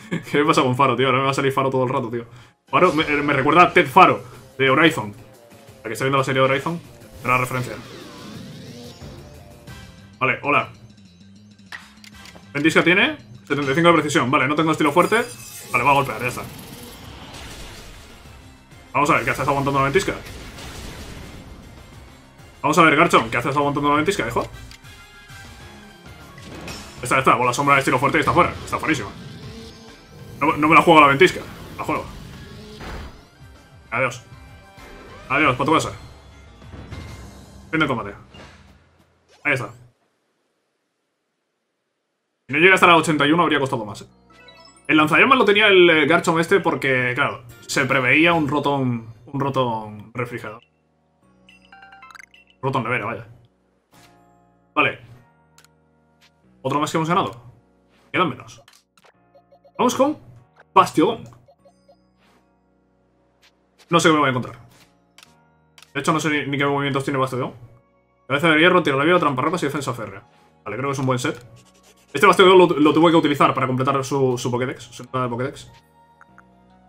¿Qué me pasa con Faro, tío? Ahora me va a salir Faro todo el rato, tío. Faro me, me recuerda a Ted Faro, de Horizon. Para que esté viendo la serie de Horizon, era la referencia. Vale, hola. Ventisca tiene setenta y cinco de precisión. Vale, no tengo estilo fuerte. Vale, va a golpear, ya está. Vamos a ver, ¿qué haces aguantando la ventisca? Vamos a ver, Garchomp, ¿qué haces aguantando la ventisca, hijo? Esta, esta, con la sombra de estilo fuerte y está fuera. Está fuerísima. No, no me la juego a la ventisca. La juego. Adiós. Adiós, para tu casa. Fin de combate. Ahí está. Si no llega hasta la ochenta y uno habría costado más. El lanzallamas lo tenía el Garchomp este porque, claro, se preveía un Rotom, un Rotom refrigerador. Rotom nevera, vaya. Vale. Otro más que hemos ganado. Quedan menos. Vamos con Bastiodón. No sé qué me voy a encontrar. De hecho, no sé ni, ni qué movimientos tiene Bastiodón. Cabeza de hierro, tiro de vida, trampa ropas y defensa férrea. Vale, creo que es un buen set. Este Bastiodón lo, lo tuve que utilizar para completar su, su Pokédex. Su de Pokédex.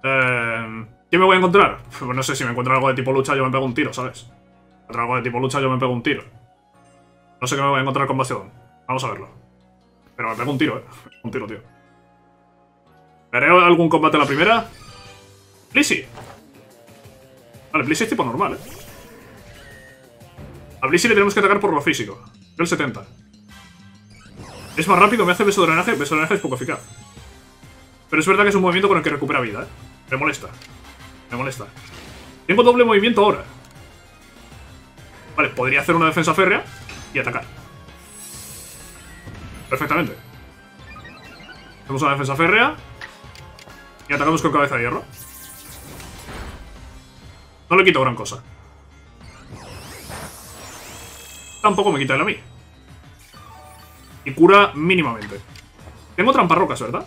Eh, ¿Qué me voy a encontrar? Pues no sé, si me encuentro algo de tipo lucha yo me pego un tiro, ¿sabes? Encuentro algo de tipo lucha yo me pego un tiro. No sé qué me voy a encontrar con Bastiodón. Vamos a verlo. Pero me pego un tiro, eh. Un tiro, tío. ¿Haré algún combate en la primera? Blissey. Vale, Blissey es tipo normal, eh. A Blissey le tenemos que atacar por lo físico. Yo el setenta. Es más rápido, me hace beso de drenaje. Beso de drenaje es poco eficaz. Pero es verdad que es un movimiento con el que recupera vida, eh. Me molesta. Me molesta. Tengo doble movimiento ahora. Vale, podría hacer una defensa férrea y atacar. Perfectamente. Hacemos una defensa férrea. Y atacamos con cabeza de hierro. No le quito gran cosa. Tampoco me quita él a mí. Y cura mínimamente. Tengo tramparrocas, ¿verdad?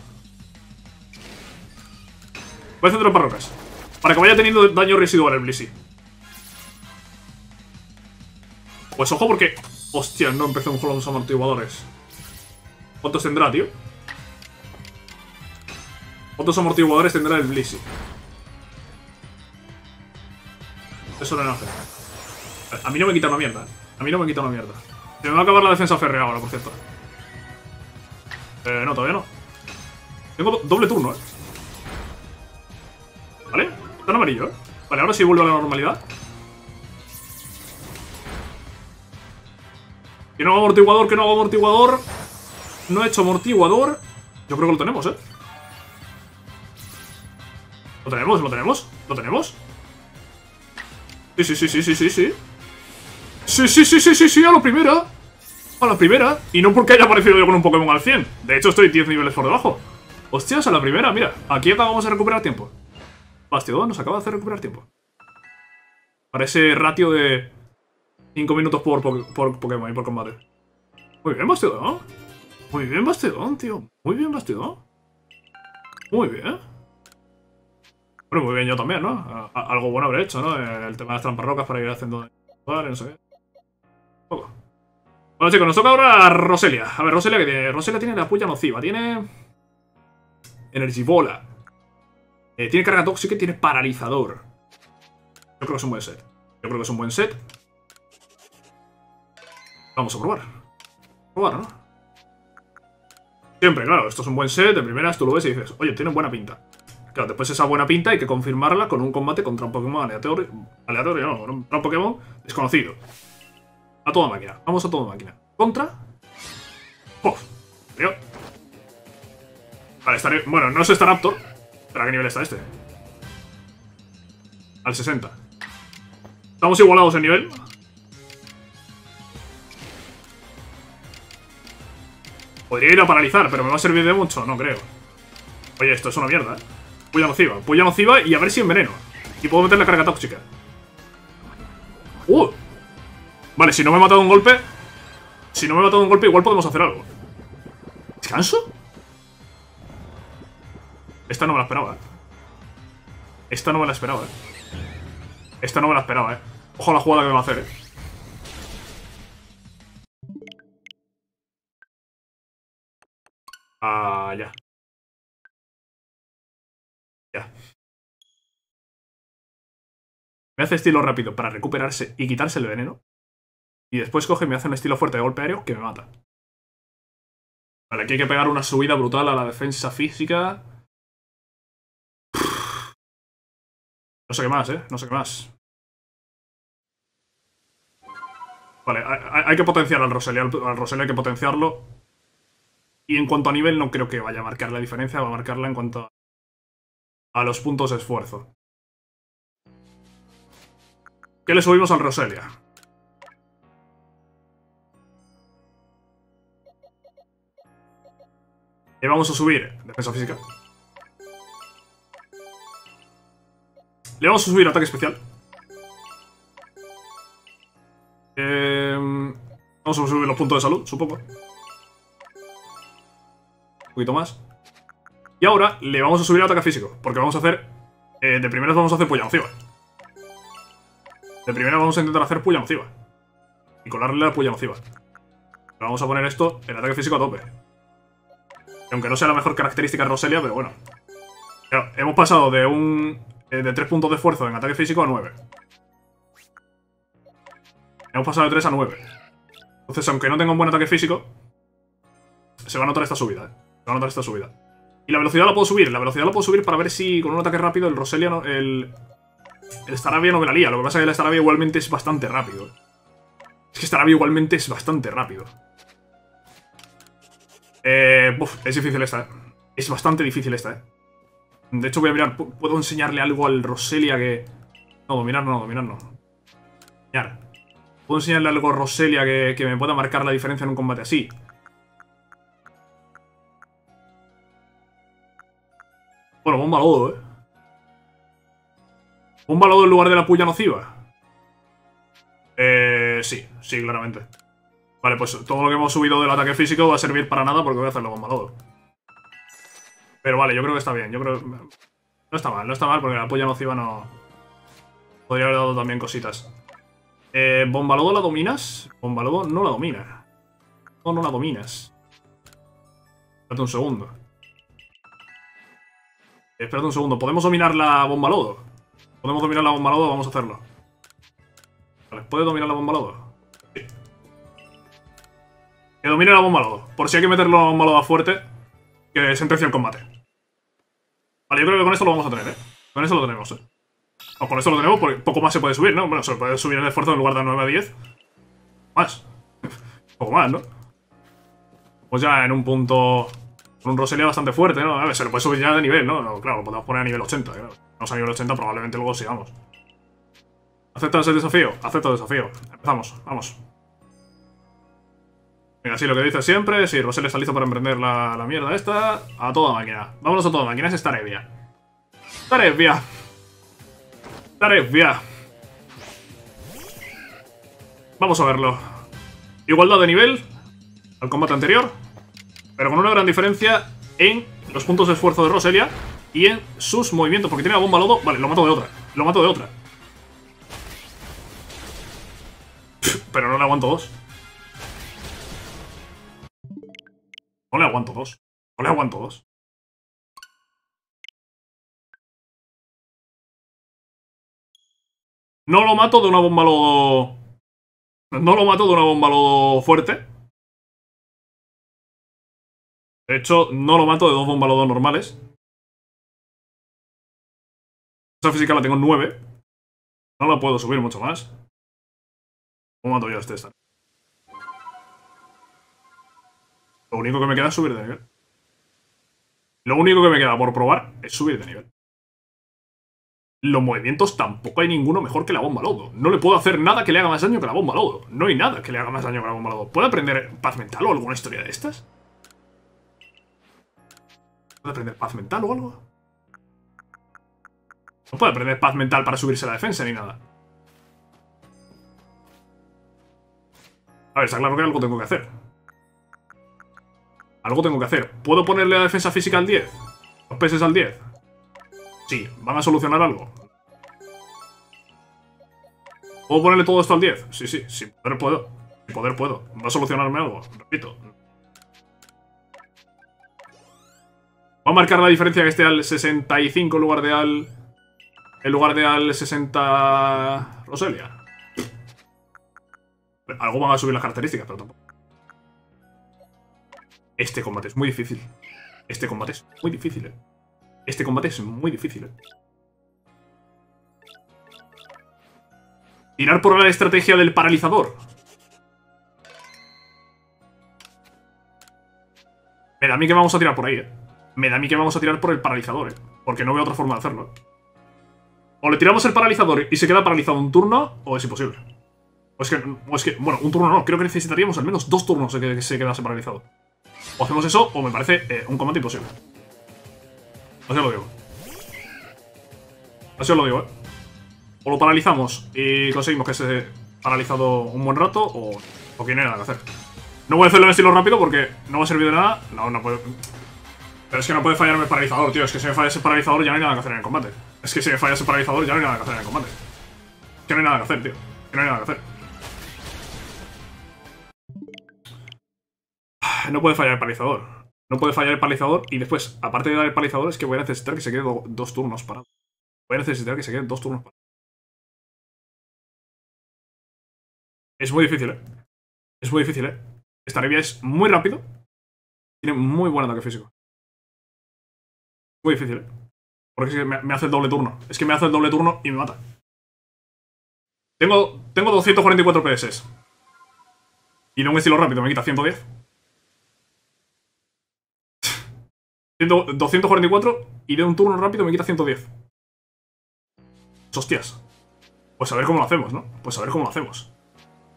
Voy a hacer tramparrocas. Para que vaya teniendo daño residual el Blissey. Pues ojo porque... Hostia, no empecé un juego de los amortiguadores. ¿Cuántos tendrá, tío? ¿Cuántos amortiguadores tendrá el Blissey? Eso no hace. A mí no me quita una mierda. A mí no me quita una mierda. Se me va a acabar la defensa férrea ahora, por cierto. Eh, no, todavía no. Tengo doble turno, eh. ¿Vale? Está en amarillo, eh. Vale, ahora sí vuelve a la normalidad. Que no hago amortiguador, que no hago amortiguador. No he hecho amortiguador. Yo creo que lo tenemos, eh. ¿Lo tenemos? ¿Lo tenemos? ¿Lo tenemos? Sí, sí, sí, sí, sí, sí, sí. Sí, sí, sí, sí, sí, sí, a la primera. A la primera. Y no porque haya aparecido yo con un Pokémon al cien. De hecho, estoy diez niveles por debajo. Hostias, a la primera, mira. Aquí acabamos de recuperar tiempo. Bastiodón nos acaba de hacer recuperar tiempo. Para ese ratio de cinco minutos por, po por Pokémon y por combate. Muy bien, Bastiodón. Muy bien, Bastiodón, tío. Muy bien, Bastiodón. Muy bien. Bueno, muy bien yo también, ¿no? Algo bueno habré hecho, ¿no? El tema de las tramparrocas para ir haciendo... Vale, no sé qué. Un poco. Bueno, chicos, nos toca ahora a Roselia. A ver, Roselia, ¿qué tiene? Roselia tiene la puya nociva, tiene... Energy Bola. Eh, tiene carga tóxica y tiene paralizador. Yo creo que es un buen set. Yo creo que es un buen set. Vamos a probar. Probar, ¿no? Siempre, claro, esto es un buen set. De primeras tú lo ves y dices, oye, tiene buena pinta. Claro, después esa buena pinta hay que confirmarla con un combate contra un Pokémon aleatorio. Aleatorio, no, contra un Pokémon desconocido. A toda máquina, vamos a toda máquina. Contra. ¡Puff! Tío. Vale, estaré. Bueno, no es Staraptor. ¿Pero a qué nivel está este? Al sesenta. Estamos igualados en nivel. Podría ir a paralizar, pero me va a servir de mucho, no creo. Oye, esto es una mierda, ¿eh? Puya nociva, puya nociva y a ver si enveneno. Y puedo meter la carga tóxica. ¡Uh! Vale, si no me he matado un golpe. Si no me he matado un golpe, igual podemos hacer algo. ¿Descanso? Esta no me la esperaba, eh. Esta no me la esperaba, eh. Esta no me la esperaba, eh. Ojo a la jugada que me va a hacer, eh. Ah, ya. Me hace estilo rápido para recuperarse y quitarse el veneno. Y después coge y me hace un estilo fuerte de golpe aéreo que me mata. Vale, aquí hay que pegar una subida brutal a la defensa física. No sé qué más, ¿eh? No sé qué más. Vale, hay, hay que potenciar al Roselia. Al Roselia hay que potenciarlo. Y en cuanto a nivel no creo que vaya a marcar la diferencia. Va a marcarla en cuanto a los puntos de esfuerzo. ¿Qué le subimos al Roselia? Le vamos a subir defensa física. Le vamos a subir ataque especial. Eh, vamos a subir los puntos de salud, supongo. Un poquito más. Y ahora le vamos a subir ataque físico. Porque vamos a hacer... Eh, de primeras vamos a hacer Pullanciba. De primeras vamos a intentar hacer Pullanciba. Y colarle la Pullanciba. Le vamos a poner esto en ataque físico a tope. Aunque no sea la mejor característica de Roselia, pero bueno. Claro, hemos pasado de un... de tres puntos de esfuerzo en ataque físico a nueve. Hemos pasado de tres a nueve. Entonces, aunque no tenga un buen ataque físico, se va a notar esta subida, ¿eh? Se va a notar esta subida. Y la velocidad la puedo subir. La velocidad la puedo subir para ver si con un ataque rápido el Roselia no, el, el Staravia no me la lía. Lo que pasa es que el Staravia igualmente es bastante rápido. Es que Staravia igualmente es bastante rápido. Eh, uf, es difícil esta, ¿eh? Es bastante difícil esta, ¿eh? De hecho voy a mirar, ¿puedo enseñarle algo al Roselia que... No, dominar no, dominar no. Dominar. ¿Puedo enseñarle algo a Roselia que, que me pueda marcar la diferencia en un combate así? Bueno, bomba lodo, ¿eh? ¿Bomba lodo en lugar de la puya nociva? Eh... Sí, sí, claramente. Vale, pues todo lo que hemos subido del ataque físico va a servir para nada porque voy a hacer la bomba lodo. Pero vale, yo creo que está bien, yo creo... No está mal, no está mal, porque la polla nociva no... Podría haber dado también cositas. Eh, ¿Bomba lodo la dominas? Bomba lodo no la domina. No, no la dominas. Espérate un segundo. Eh, espérate un segundo, ¿podemos dominar la bomba lodo? ¿Podemos dominar la bomba lodo? Vamos a hacerlo. Vale, ¿puede dominar la bomba lodo? Sí. Que domine la bomba lodo. Por si hay que meterlo a la bomba lodo fuerte... Que sentencia el combate. Vale, yo creo que con esto lo vamos a tener, ¿eh? Con esto lo tenemos, ¿eh? O con esto lo tenemos porque poco más se puede subir, ¿no? Bueno, se puede subir el esfuerzo en lugar de nueve a diez. Más. Un poco más, ¿no? Pues ya en un punto... Con un Roselia bastante fuerte, ¿no? A ver, se lo puede subir ya de nivel, ¿no? No, claro, lo podemos poner a nivel ochenta, claro. Vamos a nivel ochenta, probablemente luego sigamos. ¿Aceptas el desafío? Acepto el desafío. Empezamos, vamos. Venga, sí, lo que dice siempre, sí, Roselia está listo para emprender la, la mierda esta. A toda máquina. Vámonos a toda máquina, es Staravia. Staravia. Staravia. Vamos a verlo. Igualdad de nivel al combate anterior, pero con una gran diferencia en los puntos de esfuerzo de Roselia y en sus movimientos, porque tiene la bomba lodo. Vale, lo mato de otra, lo mato de otra. Pero no le aguanto dos. No le aguanto dos. No le aguanto dos. No lo mato de una bomba lodo... No lo mato de una bomba lodo fuerte. De hecho, no lo mato de dos bomba lodo normales. Esa física la tengo en nueve. No la puedo subir mucho más. ¿Cómo mato yo a este esta? Lo único que me queda es subir de nivel. Lo único que me queda por probar es subir de nivel. Los movimientos tampoco hay ninguno mejor que la bomba lodo. No le puedo hacer nada que le haga más daño que la bomba lodo. No hay nada que le haga más daño que la bomba lodo. ¿Puedo aprender paz mental o alguna historia de estas? ¿Puedo aprender paz mental o algo? No puedo aprender paz mental para subirse la defensa ni nada. A ver, está claro que algo tengo que hacer. Algo tengo que hacer. ¿Puedo ponerle la defensa física al diez? ¿Los peces al diez? Sí, van a solucionar algo. ¿Puedo ponerle todo esto al diez? Sí, sí, sin poder puedo. Sin poder puedo. Va a solucionarme algo, repito. Vamos a marcar la diferencia que esté al sesenta y cinco en lugar de al... En lugar de al sesenta... Roselia. Algo van a subir las características, pero tampoco. Este combate es muy difícil. Este combate es muy difícil, eh. Este combate es muy difícil, eh. Tirar por la estrategia del paralizador. Me da a mí que vamos a tirar por ahí, eh. Me da a mí que vamos a tirar por el paralizador, eh. Porque no veo otra forma de hacerlo. O le tiramos el paralizador y se queda paralizado un turno, o es imposible. O es que, o es que bueno, un turno no. Creo que necesitaríamos al menos dos turnos que, que se quedase paralizado. O hacemos eso, o me parece eh, un combate imposible. Así os lo digo. Así os lo digo, eh. O lo paralizamos y conseguimos que se paralizado un buen rato, o, o que no hay nada que hacer. No voy a hacerlo en estilo rápido porque no va a servir de nada. No, no puedo. Pero es que no puede fallarme el paralizador, tío. Es que si me falla ese paralizador ya no hay nada que hacer en el combate. Es que si me falla ese paralizador ya no hay nada que hacer en el combate. Es que no hay nada que hacer, tío. Que no hay nada que hacer. No puede fallar el paralizador. No puede fallar el paralizador. Y después, aparte de dar el paralizador, es que voy a necesitar que se quede do dos turnos parados. Voy a necesitar que se queden dos turnos parados. Es muy difícil, eh. Es muy difícil, eh. Staravia es muy rápido. Tiene muy buen ataque físico. Muy difícil, eh. Porque es que me, me hace el doble turno. Es que me hace el doble turno y me mata. Tengo, tengo doscientos cuarenta y cuatro P S. Y no un estilo rápido, me quita ciento diez. doscientos cuarenta y cuatro y de un turno rápido me quita ciento diez. Hostias. Pues a ver cómo lo hacemos, ¿no? Pues a ver cómo lo hacemos.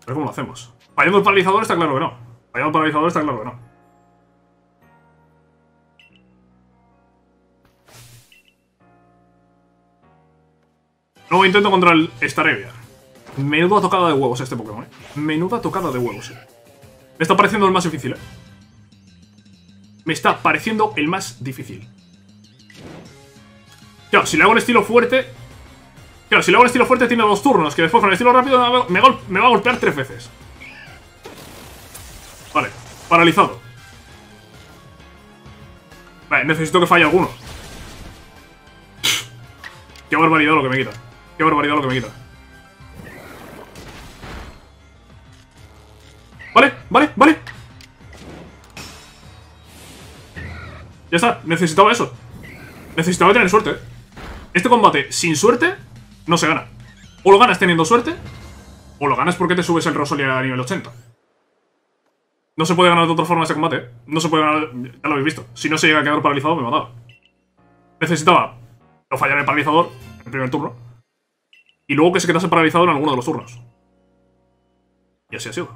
A ver cómo lo hacemos. Fallando el paralizador está claro que no. Fallando el paralizador está claro que no. Nuevo intento contra el Staravia. Menuda tocada de huevos este Pokémon, ¿eh? Menuda tocada de huevos, ¿eh? Me está pareciendo el más difícil, ¿eh? Me está pareciendo el más difícil. Claro, si le hago el estilo fuerte... Claro, si le hago el estilo fuerte tiene dos turnos, que después con el estilo rápido me va a golpear tres veces. Vale, paralizado. Vale, necesito que falle alguno. Qué barbaridad lo que me quita. Qué barbaridad lo que me quita. Vale, vale, vale. Ya está, necesitaba eso. Necesitaba tener suerte, ¿eh? Este combate sin suerte no se gana. O lo ganas teniendo suerte, o lo ganas porque te subes el Roselia a nivel ochenta. No se puede ganar de otra forma este combate, ¿eh? No se puede ganar, ya lo habéis visto. Si no se llega a quedar paralizado, me mataba. Necesitaba no fallar el paralizador en el primer turno, y luego que se quedase paralizado en alguno de los turnos. Y así ha sido.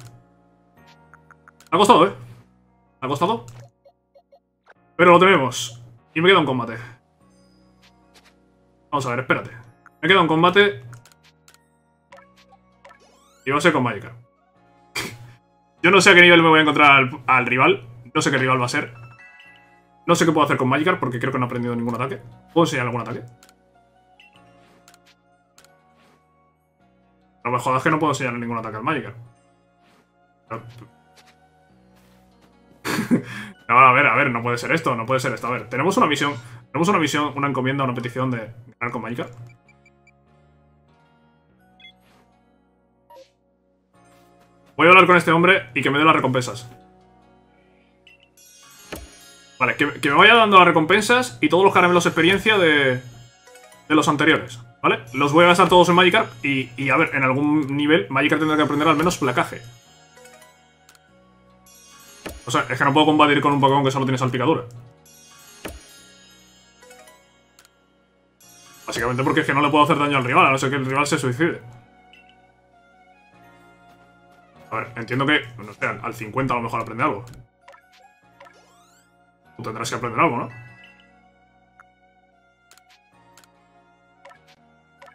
Ha costado, ¿eh? Ha costado. Pero lo tenemos. Y me queda un combate. Vamos a ver, espérate. Me queda un combate. Y va a ser con Magikarp. Yo no sé a qué nivel me voy a encontrar al, al rival. No sé qué rival va a ser. No sé qué puedo hacer con Magikarp porque creo que no he aprendido ningún ataque. ¿Puedo enseñar algún ataque? No me jodas que no puedo enseñar ningún ataque al Magikarp. No, a ver, a ver, no puede ser esto, no puede ser esto. A ver, tenemos una misión, tenemos una misión, una encomienda, una petición de ganar con Magikarp. Voy a hablar con este hombre y que me dé las recompensas. Vale, que, que me vaya dando las recompensas y todos los caramelos de experiencia de, de los anteriores, ¿vale? Los voy a gastar todos en Magikarp y, y a ver, en algún nivel Magikarp tendrá que aprender al menos placaje. O sea, es que no puedo combatir con un Pokémon que solo tiene salpicadura. Básicamente porque es que no le puedo hacer daño al rival, a no ser que el rival se suicide. A ver, entiendo que, no sé, al cincuenta a lo mejor aprende algo. Tú tendrás que aprender algo, ¿no?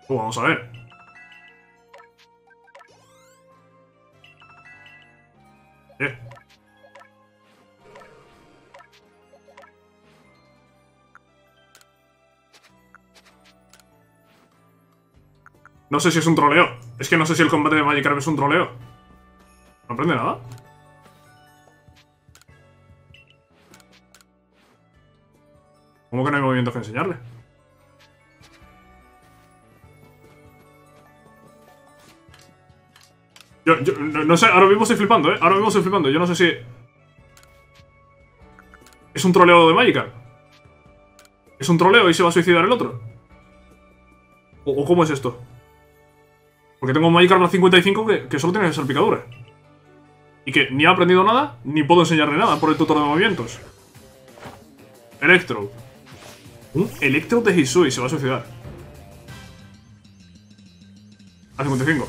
Uh, vamos a ver. Bien. No sé si es un troleo. Es que no sé si el combate de Magikarp es un troleo. ¿No aprende nada? ¿Cómo que no hay movimientos que enseñarle? Yo, yo no, no sé, ahora mismo estoy flipando, ¿eh? Ahora mismo estoy flipando. Yo no sé si... ¿Es un troleo de Magikarp? ¿Es un troleo y se va a suicidar el otro? ¿O, o cómo es esto? Porque tengo un Magikarp a cincuenta y cinco que, que solo tiene que ser picadura. Y que ni ha aprendido nada, ni puedo enseñarle nada por el tutor de movimientos. Electro. Un Electro de Hisui se va a suicidar. A cincuenta y cinco.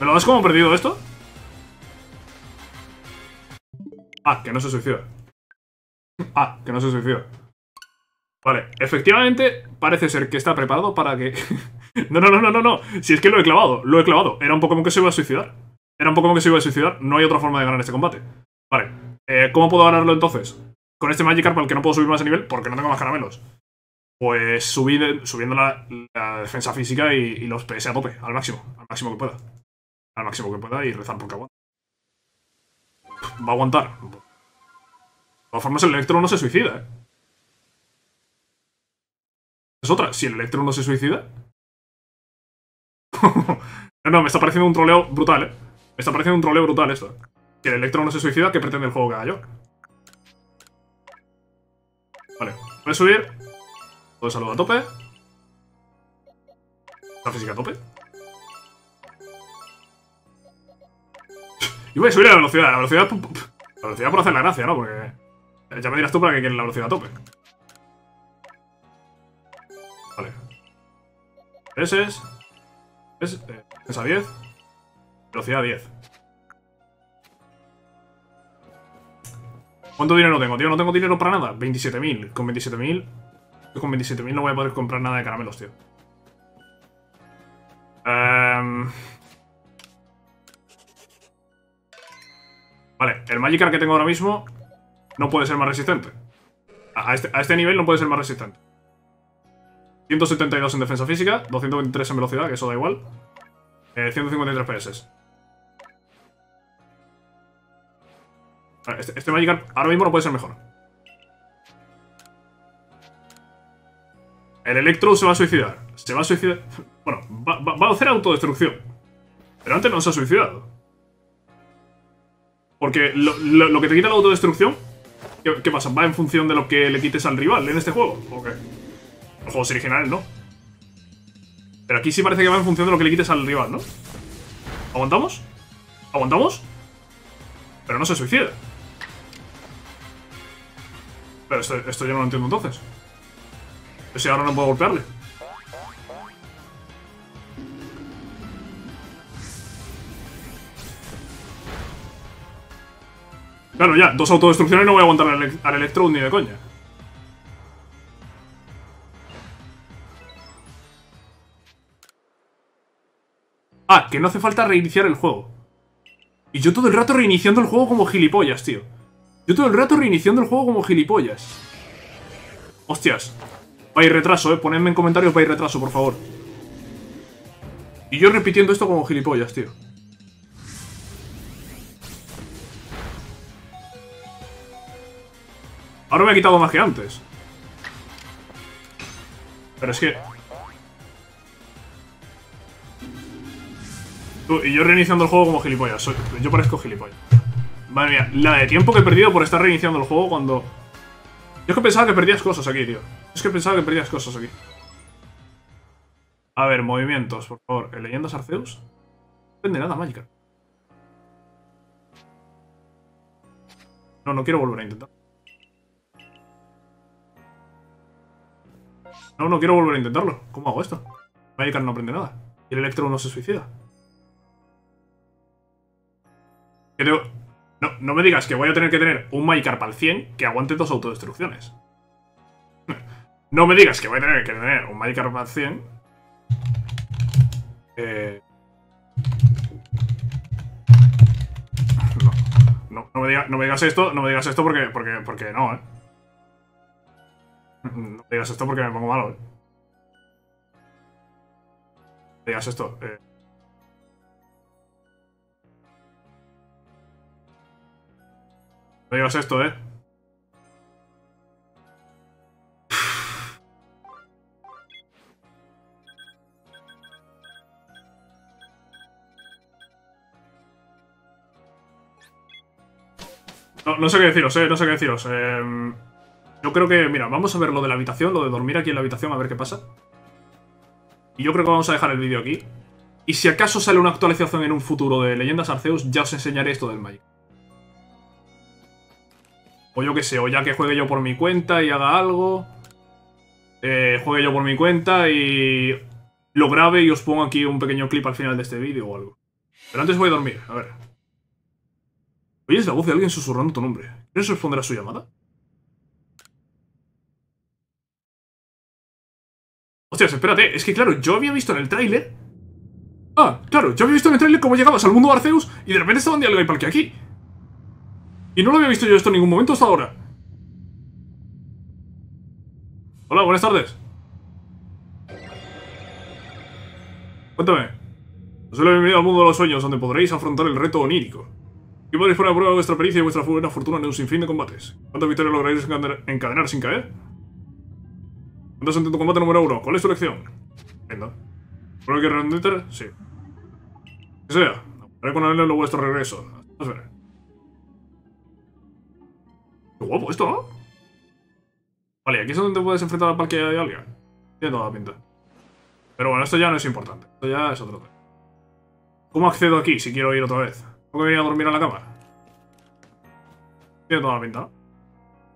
¿Me lo das como perdido esto? Ah, que no se suicida. Ah, que no se suicida. Vale, efectivamente parece ser que está preparado para que... No, no, no, no, no, no. Si es que lo he clavado, lo he clavado. Era un Pokémon que se iba a suicidar. Era un Pokémon que se iba a suicidar. No hay otra forma de ganar este combate. Vale, eh, ¿cómo puedo ganarlo entonces? Con este Magikarp al que no puedo subir más de nivel porque no tengo más caramelos. Pues subir, subiendo la, la defensa física y, y los P S a tope, al máximo, al máximo que pueda. Al máximo que pueda y rezar porque aguanta. Va a aguantar. De todas formas, el Electro no se suicida, ¿eh? Es otra. Si el Electro no se suicida... No, no, me está pareciendo un troleo brutal, ¿eh? Me está pareciendo un troleo brutal esto. Si el Electro no se suicida, ¿qué pretende el juego que haga yo? Vale, voy a subir. Todo salud a tope. La física a tope. Y voy a subir a la velocidad, la velocidad... La velocidad por hacer la gracia, ¿no? Porque... Ya me dirás tú para que quieres la velocidad a tope. Vale. Ese es... Es... Eh, defensa diez. Velocidad diez. ¿Cuánto dinero tengo, tío? No tengo dinero para nada. veintisiete mil. Con veintisiete mil... Con veintisiete mil no voy a poder comprar nada de caramelos, tío. Um... Vale, el Magikarp que tengo ahora mismo no puede ser más resistente. A este, a este nivel no puede ser más resistente. ciento setenta y dos en defensa física, doscientos veintitrés en velocidad, que eso da igual. Eh, ciento cincuenta y tres P S. Vale, este, este Magikarp ahora mismo no puede ser mejor. El Electro se va a suicidar. Se va a suicidar... Bueno, va, va, va a hacer autodestrucción. Pero antes no se ha suicidado. Porque lo, lo, lo que te quita la autodestrucción, ¿qué, ¿qué pasa? ¿Va en función de lo que le quites al rival en este juego? ¿O qué? Los juegos originales no. Pero aquí sí parece que va en función de lo que le quites al rival, ¿no? ¿Aguantamos? ¿Aguantamos? Pero no se suicida. Pero esto, esto yo no lo entiendo entonces. Pero si ahora no puedo golpearle. Claro, ya, dos autodestrucciones no voy a aguantar al, al Electro ni de coña. Ah, que no hace falta reiniciar el juego. Y yo todo el rato reiniciando el juego como gilipollas, tío. Yo todo el rato reiniciando el juego como gilipollas. Hostias. Va y retraso, eh. Ponedme en comentarios va y retraso, por favor. Y yo repitiendo esto como gilipollas, tío. Ahora me he quitado más que antes. Pero es que... Y yo reiniciando el juego como gilipollas. Soy... Yo parezco gilipollas. Madre mía, la de tiempo que he perdido por estar reiniciando el juego cuando... Yo es que pensaba que perdías cosas aquí, tío. Es que pensaba que perdías cosas aquí. A ver, movimientos, por favor. ¿En Leyendas Arceus? No depende nada, Magikarp. No, no quiero volver a intentar. No, no quiero volver a intentarlo. ¿Cómo hago esto? Magikarp no aprende nada. Y el Electro no se suicida. Creo... No, no me digas que voy a tener que tener un Magikarp al cien que aguante dos autodestrucciones. No me digas que voy a tener que tener un Magikarp al cien. Eh... No, no, no, me diga, no me digas esto, no me digas esto porque, porque, porque no, eh. No digas esto porque me pongo malo, ¿eh? No digas esto. Eh. No No digas esto, ¿eh? No, no sé qué deciros, eh, no sé qué deciros. Eh, yo creo que, mira, vamos a ver lo de la habitación, lo de dormir aquí en la habitación, a ver qué pasa. Y yo creo que vamos a dejar el vídeo aquí. Y si acaso sale una actualización en un futuro de Leyendas Arceus, ya os enseñaré esto del Magic. O yo qué sé, o ya que juegue yo por mi cuenta y haga algo. Eh, juegue yo por mi cuenta y lo grabe y os pongo aquí un pequeño clip al final de este vídeo o algo. Pero antes voy a dormir, a ver. ¿Oyes la voz de alguien susurrando tu nombre? ¿Quieres responder a su llamada? Hostias, espérate, es que claro, yo había visto en el tráiler... Ah, claro, yo había visto en el tráiler cómo llegabas al mundo de Arceus y de repente estaba en Dialga y Palkia aquí. Y no lo había visto yo esto en ningún momento hasta ahora. Hola, buenas tardes. Cuéntame. Os doy la bienvenida al mundo de los sueños, donde podréis afrontar el reto onírico. Y podréis poner a prueba vuestra pericia y vuestra buena fortuna en un sinfín de combates. ¿Cuántas victorias lograréis encadenar sin caer? ¿Cuántas en tu combate número uno? ¿Cuál es tu elección? Entiendo. ¿Por que rendir? Sí. Que sea. Apuntaré con anhelo en vuestro regreso. Vamos a ver. Qué guapo esto, ¿no? Vale, aquí es donde te puedes enfrentar a Palkia de Alga. Tiene toda la pinta. Pero bueno, esto ya no es importante. Esto ya es otro tema. ¿Cómo accedo aquí si quiero ir otra vez? ¿Tengo que ir a dormir a la cama? Tiene toda la pinta, ¿no?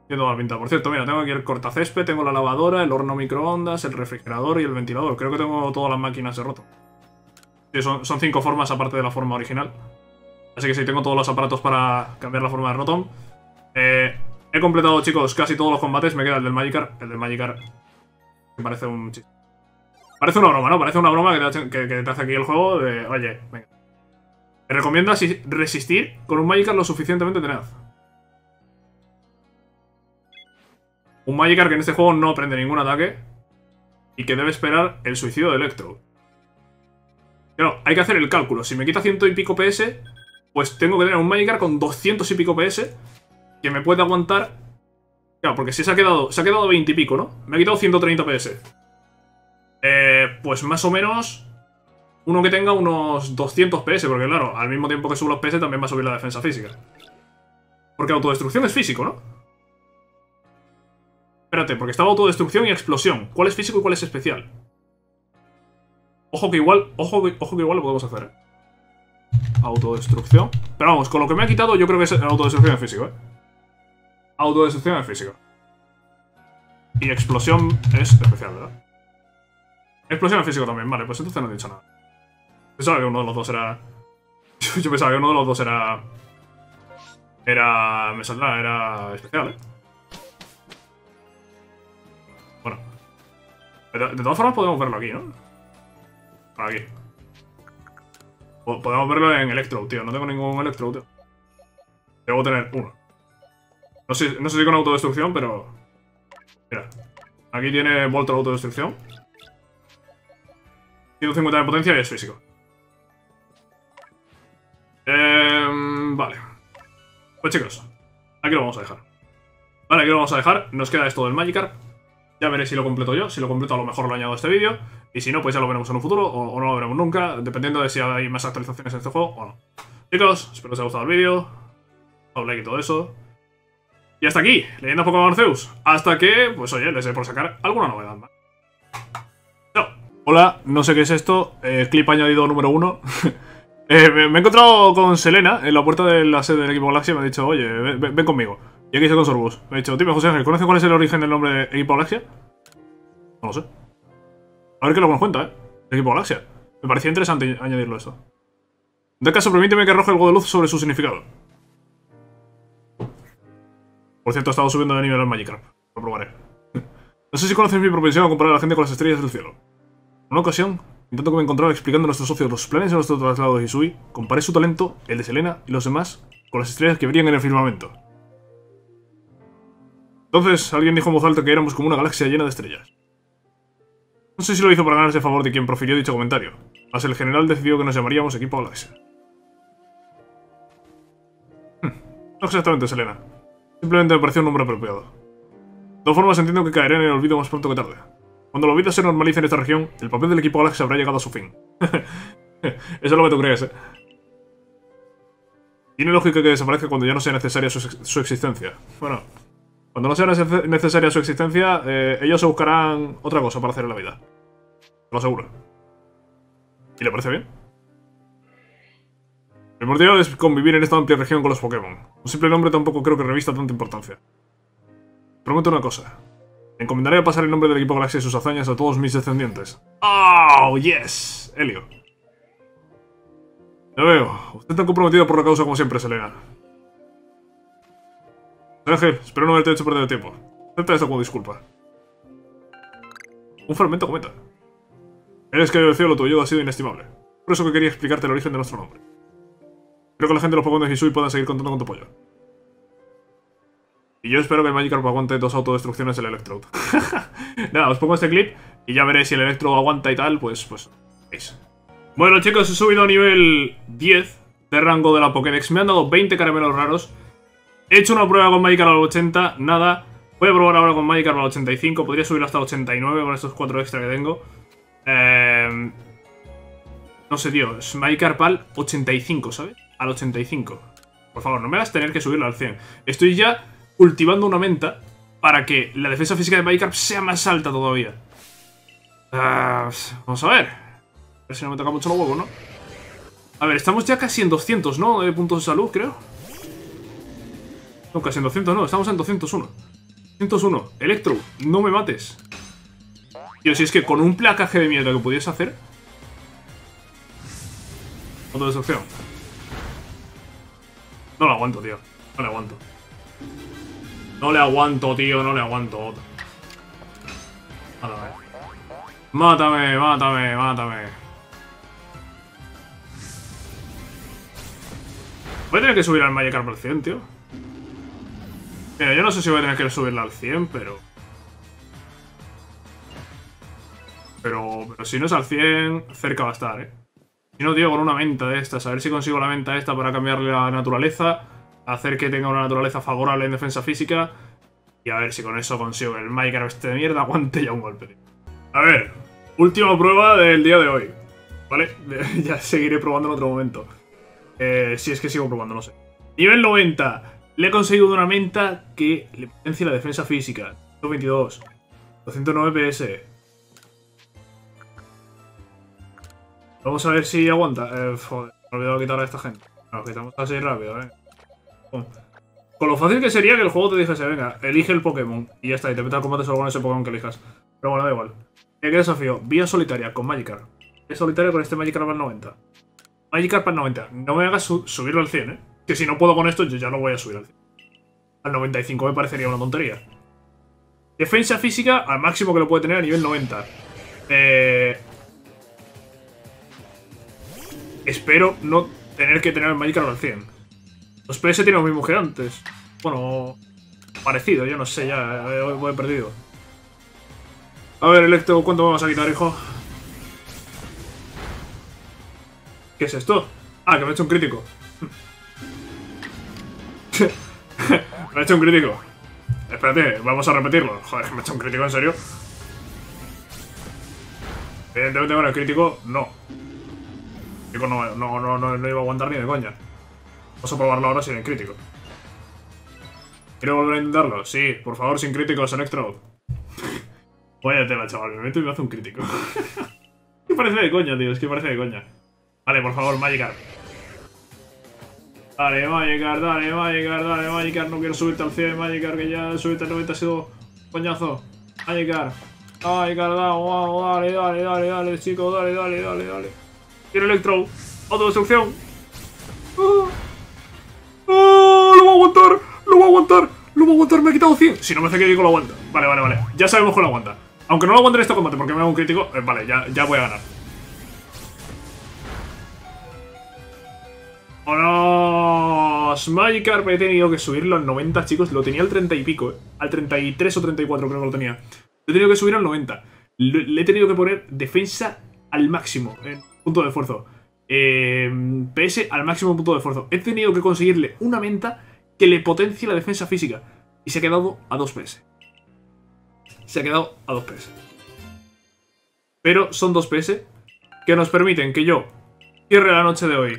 Tiene toda la pinta. Por cierto, mira, tengo aquí el cortacésped, tengo la lavadora, el horno microondas, el refrigerador y el ventilador. Creo que tengo todas las máquinas de roto. Sí, son, son cinco formas aparte de la forma original. Así que sí, tengo todos los aparatos para cambiar la forma de Rotom. Eh, he completado, chicos, casi todos los combates. Me queda el del Magikarp. El del Magikarp que parece un chiste. Parece una broma, ¿no? Parece una broma que te, que, que te hace aquí el juego de... Oye, venga. Te recomienda resistir con un Magikarp lo suficientemente tenaz. Un Magikarp que en este juego no aprende ningún ataque y que debe esperar el suicidio de Electro. Claro, hay que hacer el cálculo. Si me quita ciento y pico P S, pues tengo que tener un Magikarp con doscientos y pico P S que me puede aguantar. Claro, porque si se ha quedado, se ha quedado veinte y pico, ¿no? Me ha quitado ciento treinta P S. Eh, pues más o menos... Uno que tenga unos doscientos P S, porque claro, al mismo tiempo que subo los P S también va a subir la defensa física. Porque autodestrucción es físico, ¿no? Espérate, porque estaba autodestrucción y explosión. ¿Cuál es físico y cuál es especial? Ojo que igual, ojo, ojo que igual lo podemos hacer, ¿eh? Autodestrucción. Pero vamos, con lo que me ha quitado yo creo que es autodestrucción es físico, ¿eh? Autodestrucción es físico. Y explosión es especial, ¿verdad? Explosión es físico también, vale, pues entonces no he dicho nada. Pensaba que uno de los dos era... Yo pensaba que uno de los dos era... Era... Me saldrá, era especial, ¿eh? Bueno. De todas formas podemos verlo aquí, ¿no? Bueno, aquí. Podemos verlo en Electro, tío. No tengo ningún Electro, tío. Debo tener uno. No sé, no sé si con autodestrucción, pero... Mira. Aquí tiene Voltro autodestrucción. ciento cincuenta de potencia y es físico. Eh, vale. Pues chicos, aquí lo vamos a dejar. Vale, aquí lo vamos a dejar. Nos queda esto del Magikarp. Ya veré si lo completo yo. Si lo completo a lo mejor lo añado a este vídeo. Y si no, pues ya lo veremos en un futuro o, o no lo veremos nunca. Dependiendo de si hay más actualizaciones en este juego o no. Chicos, espero que os haya gustado el vídeo. Dad like y todo eso. Y hasta aquí, Leyendas Pokémon Arceus. Hasta que, pues oye, les dé por sacar alguna novedad más. Chao. Hola, no sé qué es esto. Eh, clip añadido número uno. Eh, me, me he encontrado con Selena en la puerta de la sede del Equipo Galaxia. Me ha dicho, oye, ven, ven conmigo. Y aquí estoy con Sorbus. Me ha dicho, tío, José Ángel, ¿conoces cuál es el origen del nombre de Equipo Galaxia? No lo sé. A ver qué lo nos cuenta, ¿eh? El Equipo Galaxia. Me parecía interesante añadirlo a esto. En tal caso, permíteme que arroje algo de luz sobre su significado. Por cierto, he estado subiendo de nivel al Magikarp. Lo probaré. No sé si conoces mi propensión a comparar a la gente con las estrellas del cielo. En una ocasión... Intento que me encontraba explicando a nuestros socios los planes de nuestro traslado de Hisui, comparé su talento, el de Selena y los demás, con las estrellas que brillan en el firmamento. Entonces, alguien dijo en voz alta que éramos como una galaxia llena de estrellas. No sé si lo hizo para ganarse a favor de quien profirió dicho comentario, mas el general decidió que nos llamaríamos Equipo Galaxia. Hm, no exactamente, Selena. Simplemente me pareció un nombre apropiado. De todas formas, entiendo que caeré en el olvido más pronto que tarde. Cuando el olvido se normalice en esta región, el papel del equipo Galaxia habrá llegado a su fin. Eso es lo que tú crees, ¿eh? Tiene lógica que desaparezca cuando ya no sea necesaria su, ex su existencia. Bueno, cuando no sea nece necesaria su existencia, eh, ellos se buscarán otra cosa para hacer en la vida. Te lo aseguro. ¿Y le parece bien? El primordial es convivir en esta amplia región con los Pokémon. Un simple nombre tampoco creo que revista tanta importancia. Prometo una cosa. Me encomendaré a pasar el nombre del equipo Galaxia y sus hazañas a todos mis descendientes. ¡Oh, yes! Helio. Ya veo. Usted tan comprometido por la causa como siempre, Selena. Ángel, espero no haberte hecho perder el tiempo. Acepta esto como disculpa. Un fragmento cometa. Eres que el cielo tuyo ha sido inestimable. Por eso que quería explicarte el origen de nuestro nombre. Creo que la gente de los Pokémon de Hisui puedan seguir contando con tu apoyo. Y yo espero que el Magikarp aguante dos autodestrucciones del Electro. Nada, os pongo este clip y ya veréis si el Electro aguanta y tal, pues... pues veis. Bueno chicos, he subido a nivel diez de rango de la Pokédex. Me han dado veinte caramelos raros. He hecho una prueba con Magikarp al ochenta, nada. Voy a probar ahora con Magikarp al ochenta y cinco. Podría subir hasta el ochenta y nueve con estos cuatro extra que tengo. Eh... No sé, tío. Es Magikarp al ochenta y cinco, ¿sabes? Al ochenta y cinco. Por favor, no me hagas tener que subirlo al cien. Estoy ya cultivando una menta para que la defensa física de Magikarp sea más alta todavía. Uh, vamos a ver. A ver si no me toca mucho los huevos, ¿no? A ver, estamos ya casi en doscientos, ¿no? De puntos de salud, creo. No, casi en doscientos no. Estamos en doscientos uno. doscientos uno. Electro, no me mates. Tío, si es que con un placaje de mierda que pudiese hacer... Autodestrucción. No lo aguanto, tío. No le aguanto. No le aguanto, tío. No le aguanto. Mátame. Mátame, mátame, mátame. Voy a tener que subir al Magikarp al cien, tío. Mira, yo no sé si voy a tener que subirla al cien, pero... Pero, pero si no es al cien, cerca va a estar, ¿eh? Si no, tío, con una menta de estas. A ver si consigo la menta esta para cambiarle la naturaleza. Hacer que tenga una naturaleza favorable en defensa física. Y a ver si con eso consigo el Magikarp este de mierda aguante ya un golpe. A ver, última prueba del día de hoy. ¿Vale? Ya seguiré probando en otro momento. Eh, si es que sigo probando, no sé. Nivel noventa. Le he conseguido una menta que le potencia la defensa física. ciento veintidós. doscientos nueve P S. Vamos a ver si aguanta. Eh, joder, me he olvidado quitar a esta gente. Nos quitamos así rápido, eh. Con lo fácil que sería que el juego te dijese, venga, elige el Pokémon. Y ya está, y te metes al combate solo con ese Pokémon que elijas. Pero bueno, da igual. ¿Qué desafío? Vía solitaria con Magikarp. Vía solitaria con este Magikarp al noventa. Magikarp al noventa. No me hagas su subirlo al cien, eh. Que si no puedo con esto, yo ya no voy a subir al cien. Al noventa y cinco me parecería una tontería. Defensa física al máximo que lo puede tener a nivel noventa. Eh... Espero no tener que tener el Magikarp al cien. Los P S tienen los mismos que antes. Bueno, parecido, yo no sé, ya voy perdido. A ver, Electro, ¿cuánto me vas a quitar, hijo? ¿Qué es esto? Ah, que me ha hecho un crítico. Me ha hecho un crítico. Espérate, vamos a repetirlo. Joder, me ha hecho un crítico, ¿en serio? Evidentemente, bueno, el crítico no. No, no, no, no, no iba a aguantar ni de coña. Vamos a probarlo ahora sin el crítico. ¿Quiero volver a intentarlo? Sí, por favor, sin críticos, en extra. Vaya tela, chaval, me meto y me hace un crítico. Que parece de coña, tío, es que parece de coña. Vale, por favor, Magikarp. Dale, Magikarp, dale, Magikarp, dale, Magikarp. No quiero subirte al cien, Magikarp, que ya subirte al noventa ha sido coñazo. Magikarp, Magikarp, dale, dale, dale, dale, chico, dale, dale, dale, dale. Tiene Electro. Autodestrucción. ¡Oh! ¡Oh! ¡Lo voy a aguantar! ¡Lo voy a aguantar! ¡Lo voy a aguantar! ¡Me ha quitado cien! Si no me hace crítico, lo aguanta. Vale, vale, vale. Ya sabemos que lo aguanta. Aunque no lo aguante en este combate porque me hago un crítico, eh, vale, ya, ya voy a ganar. ¡Oh, no! Magikarp, he tenido que subirlo al noventa, chicos. Lo tenía al treinta y pico, eh. Al treinta y tres o treinta y cuatro creo que lo tenía. Lo he tenido que subir al noventa. Le, le he tenido que poner defensa al máximo, eh. Punto de esfuerzo, eh, P S al máximo punto de esfuerzo. He tenido que conseguirle una menta que le potencie la defensa física. Y se ha quedado a dos P S. Se ha quedado a dos P S. Pero son dos P S que nos permiten que yo cierre la noche de hoy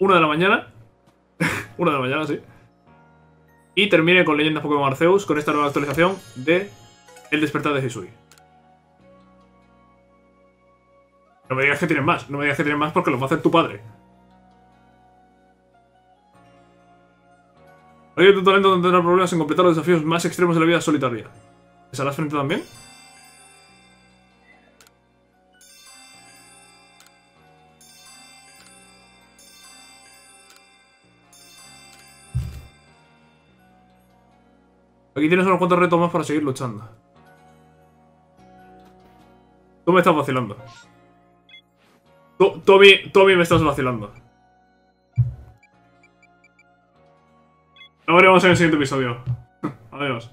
una de la mañana. una de la mañana, sí. Y termine con Leyendas Pokémon Arceus con esta nueva actualización de El despertar de Hisui. No me digas que tienen más. No me digas que tienen más porque los va a hacer tu padre. Oye, tu talento no tendrá problemas en completar los desafíos más extremos de la vida solitaria. ¿Estarás frente también? Aquí tienes unos cuantos retos más para seguir luchando. Tú me estás vacilando. Tú, Tommy, Tommy, me estás vacilando. Nos veremos en el siguiente episodio. Adiós.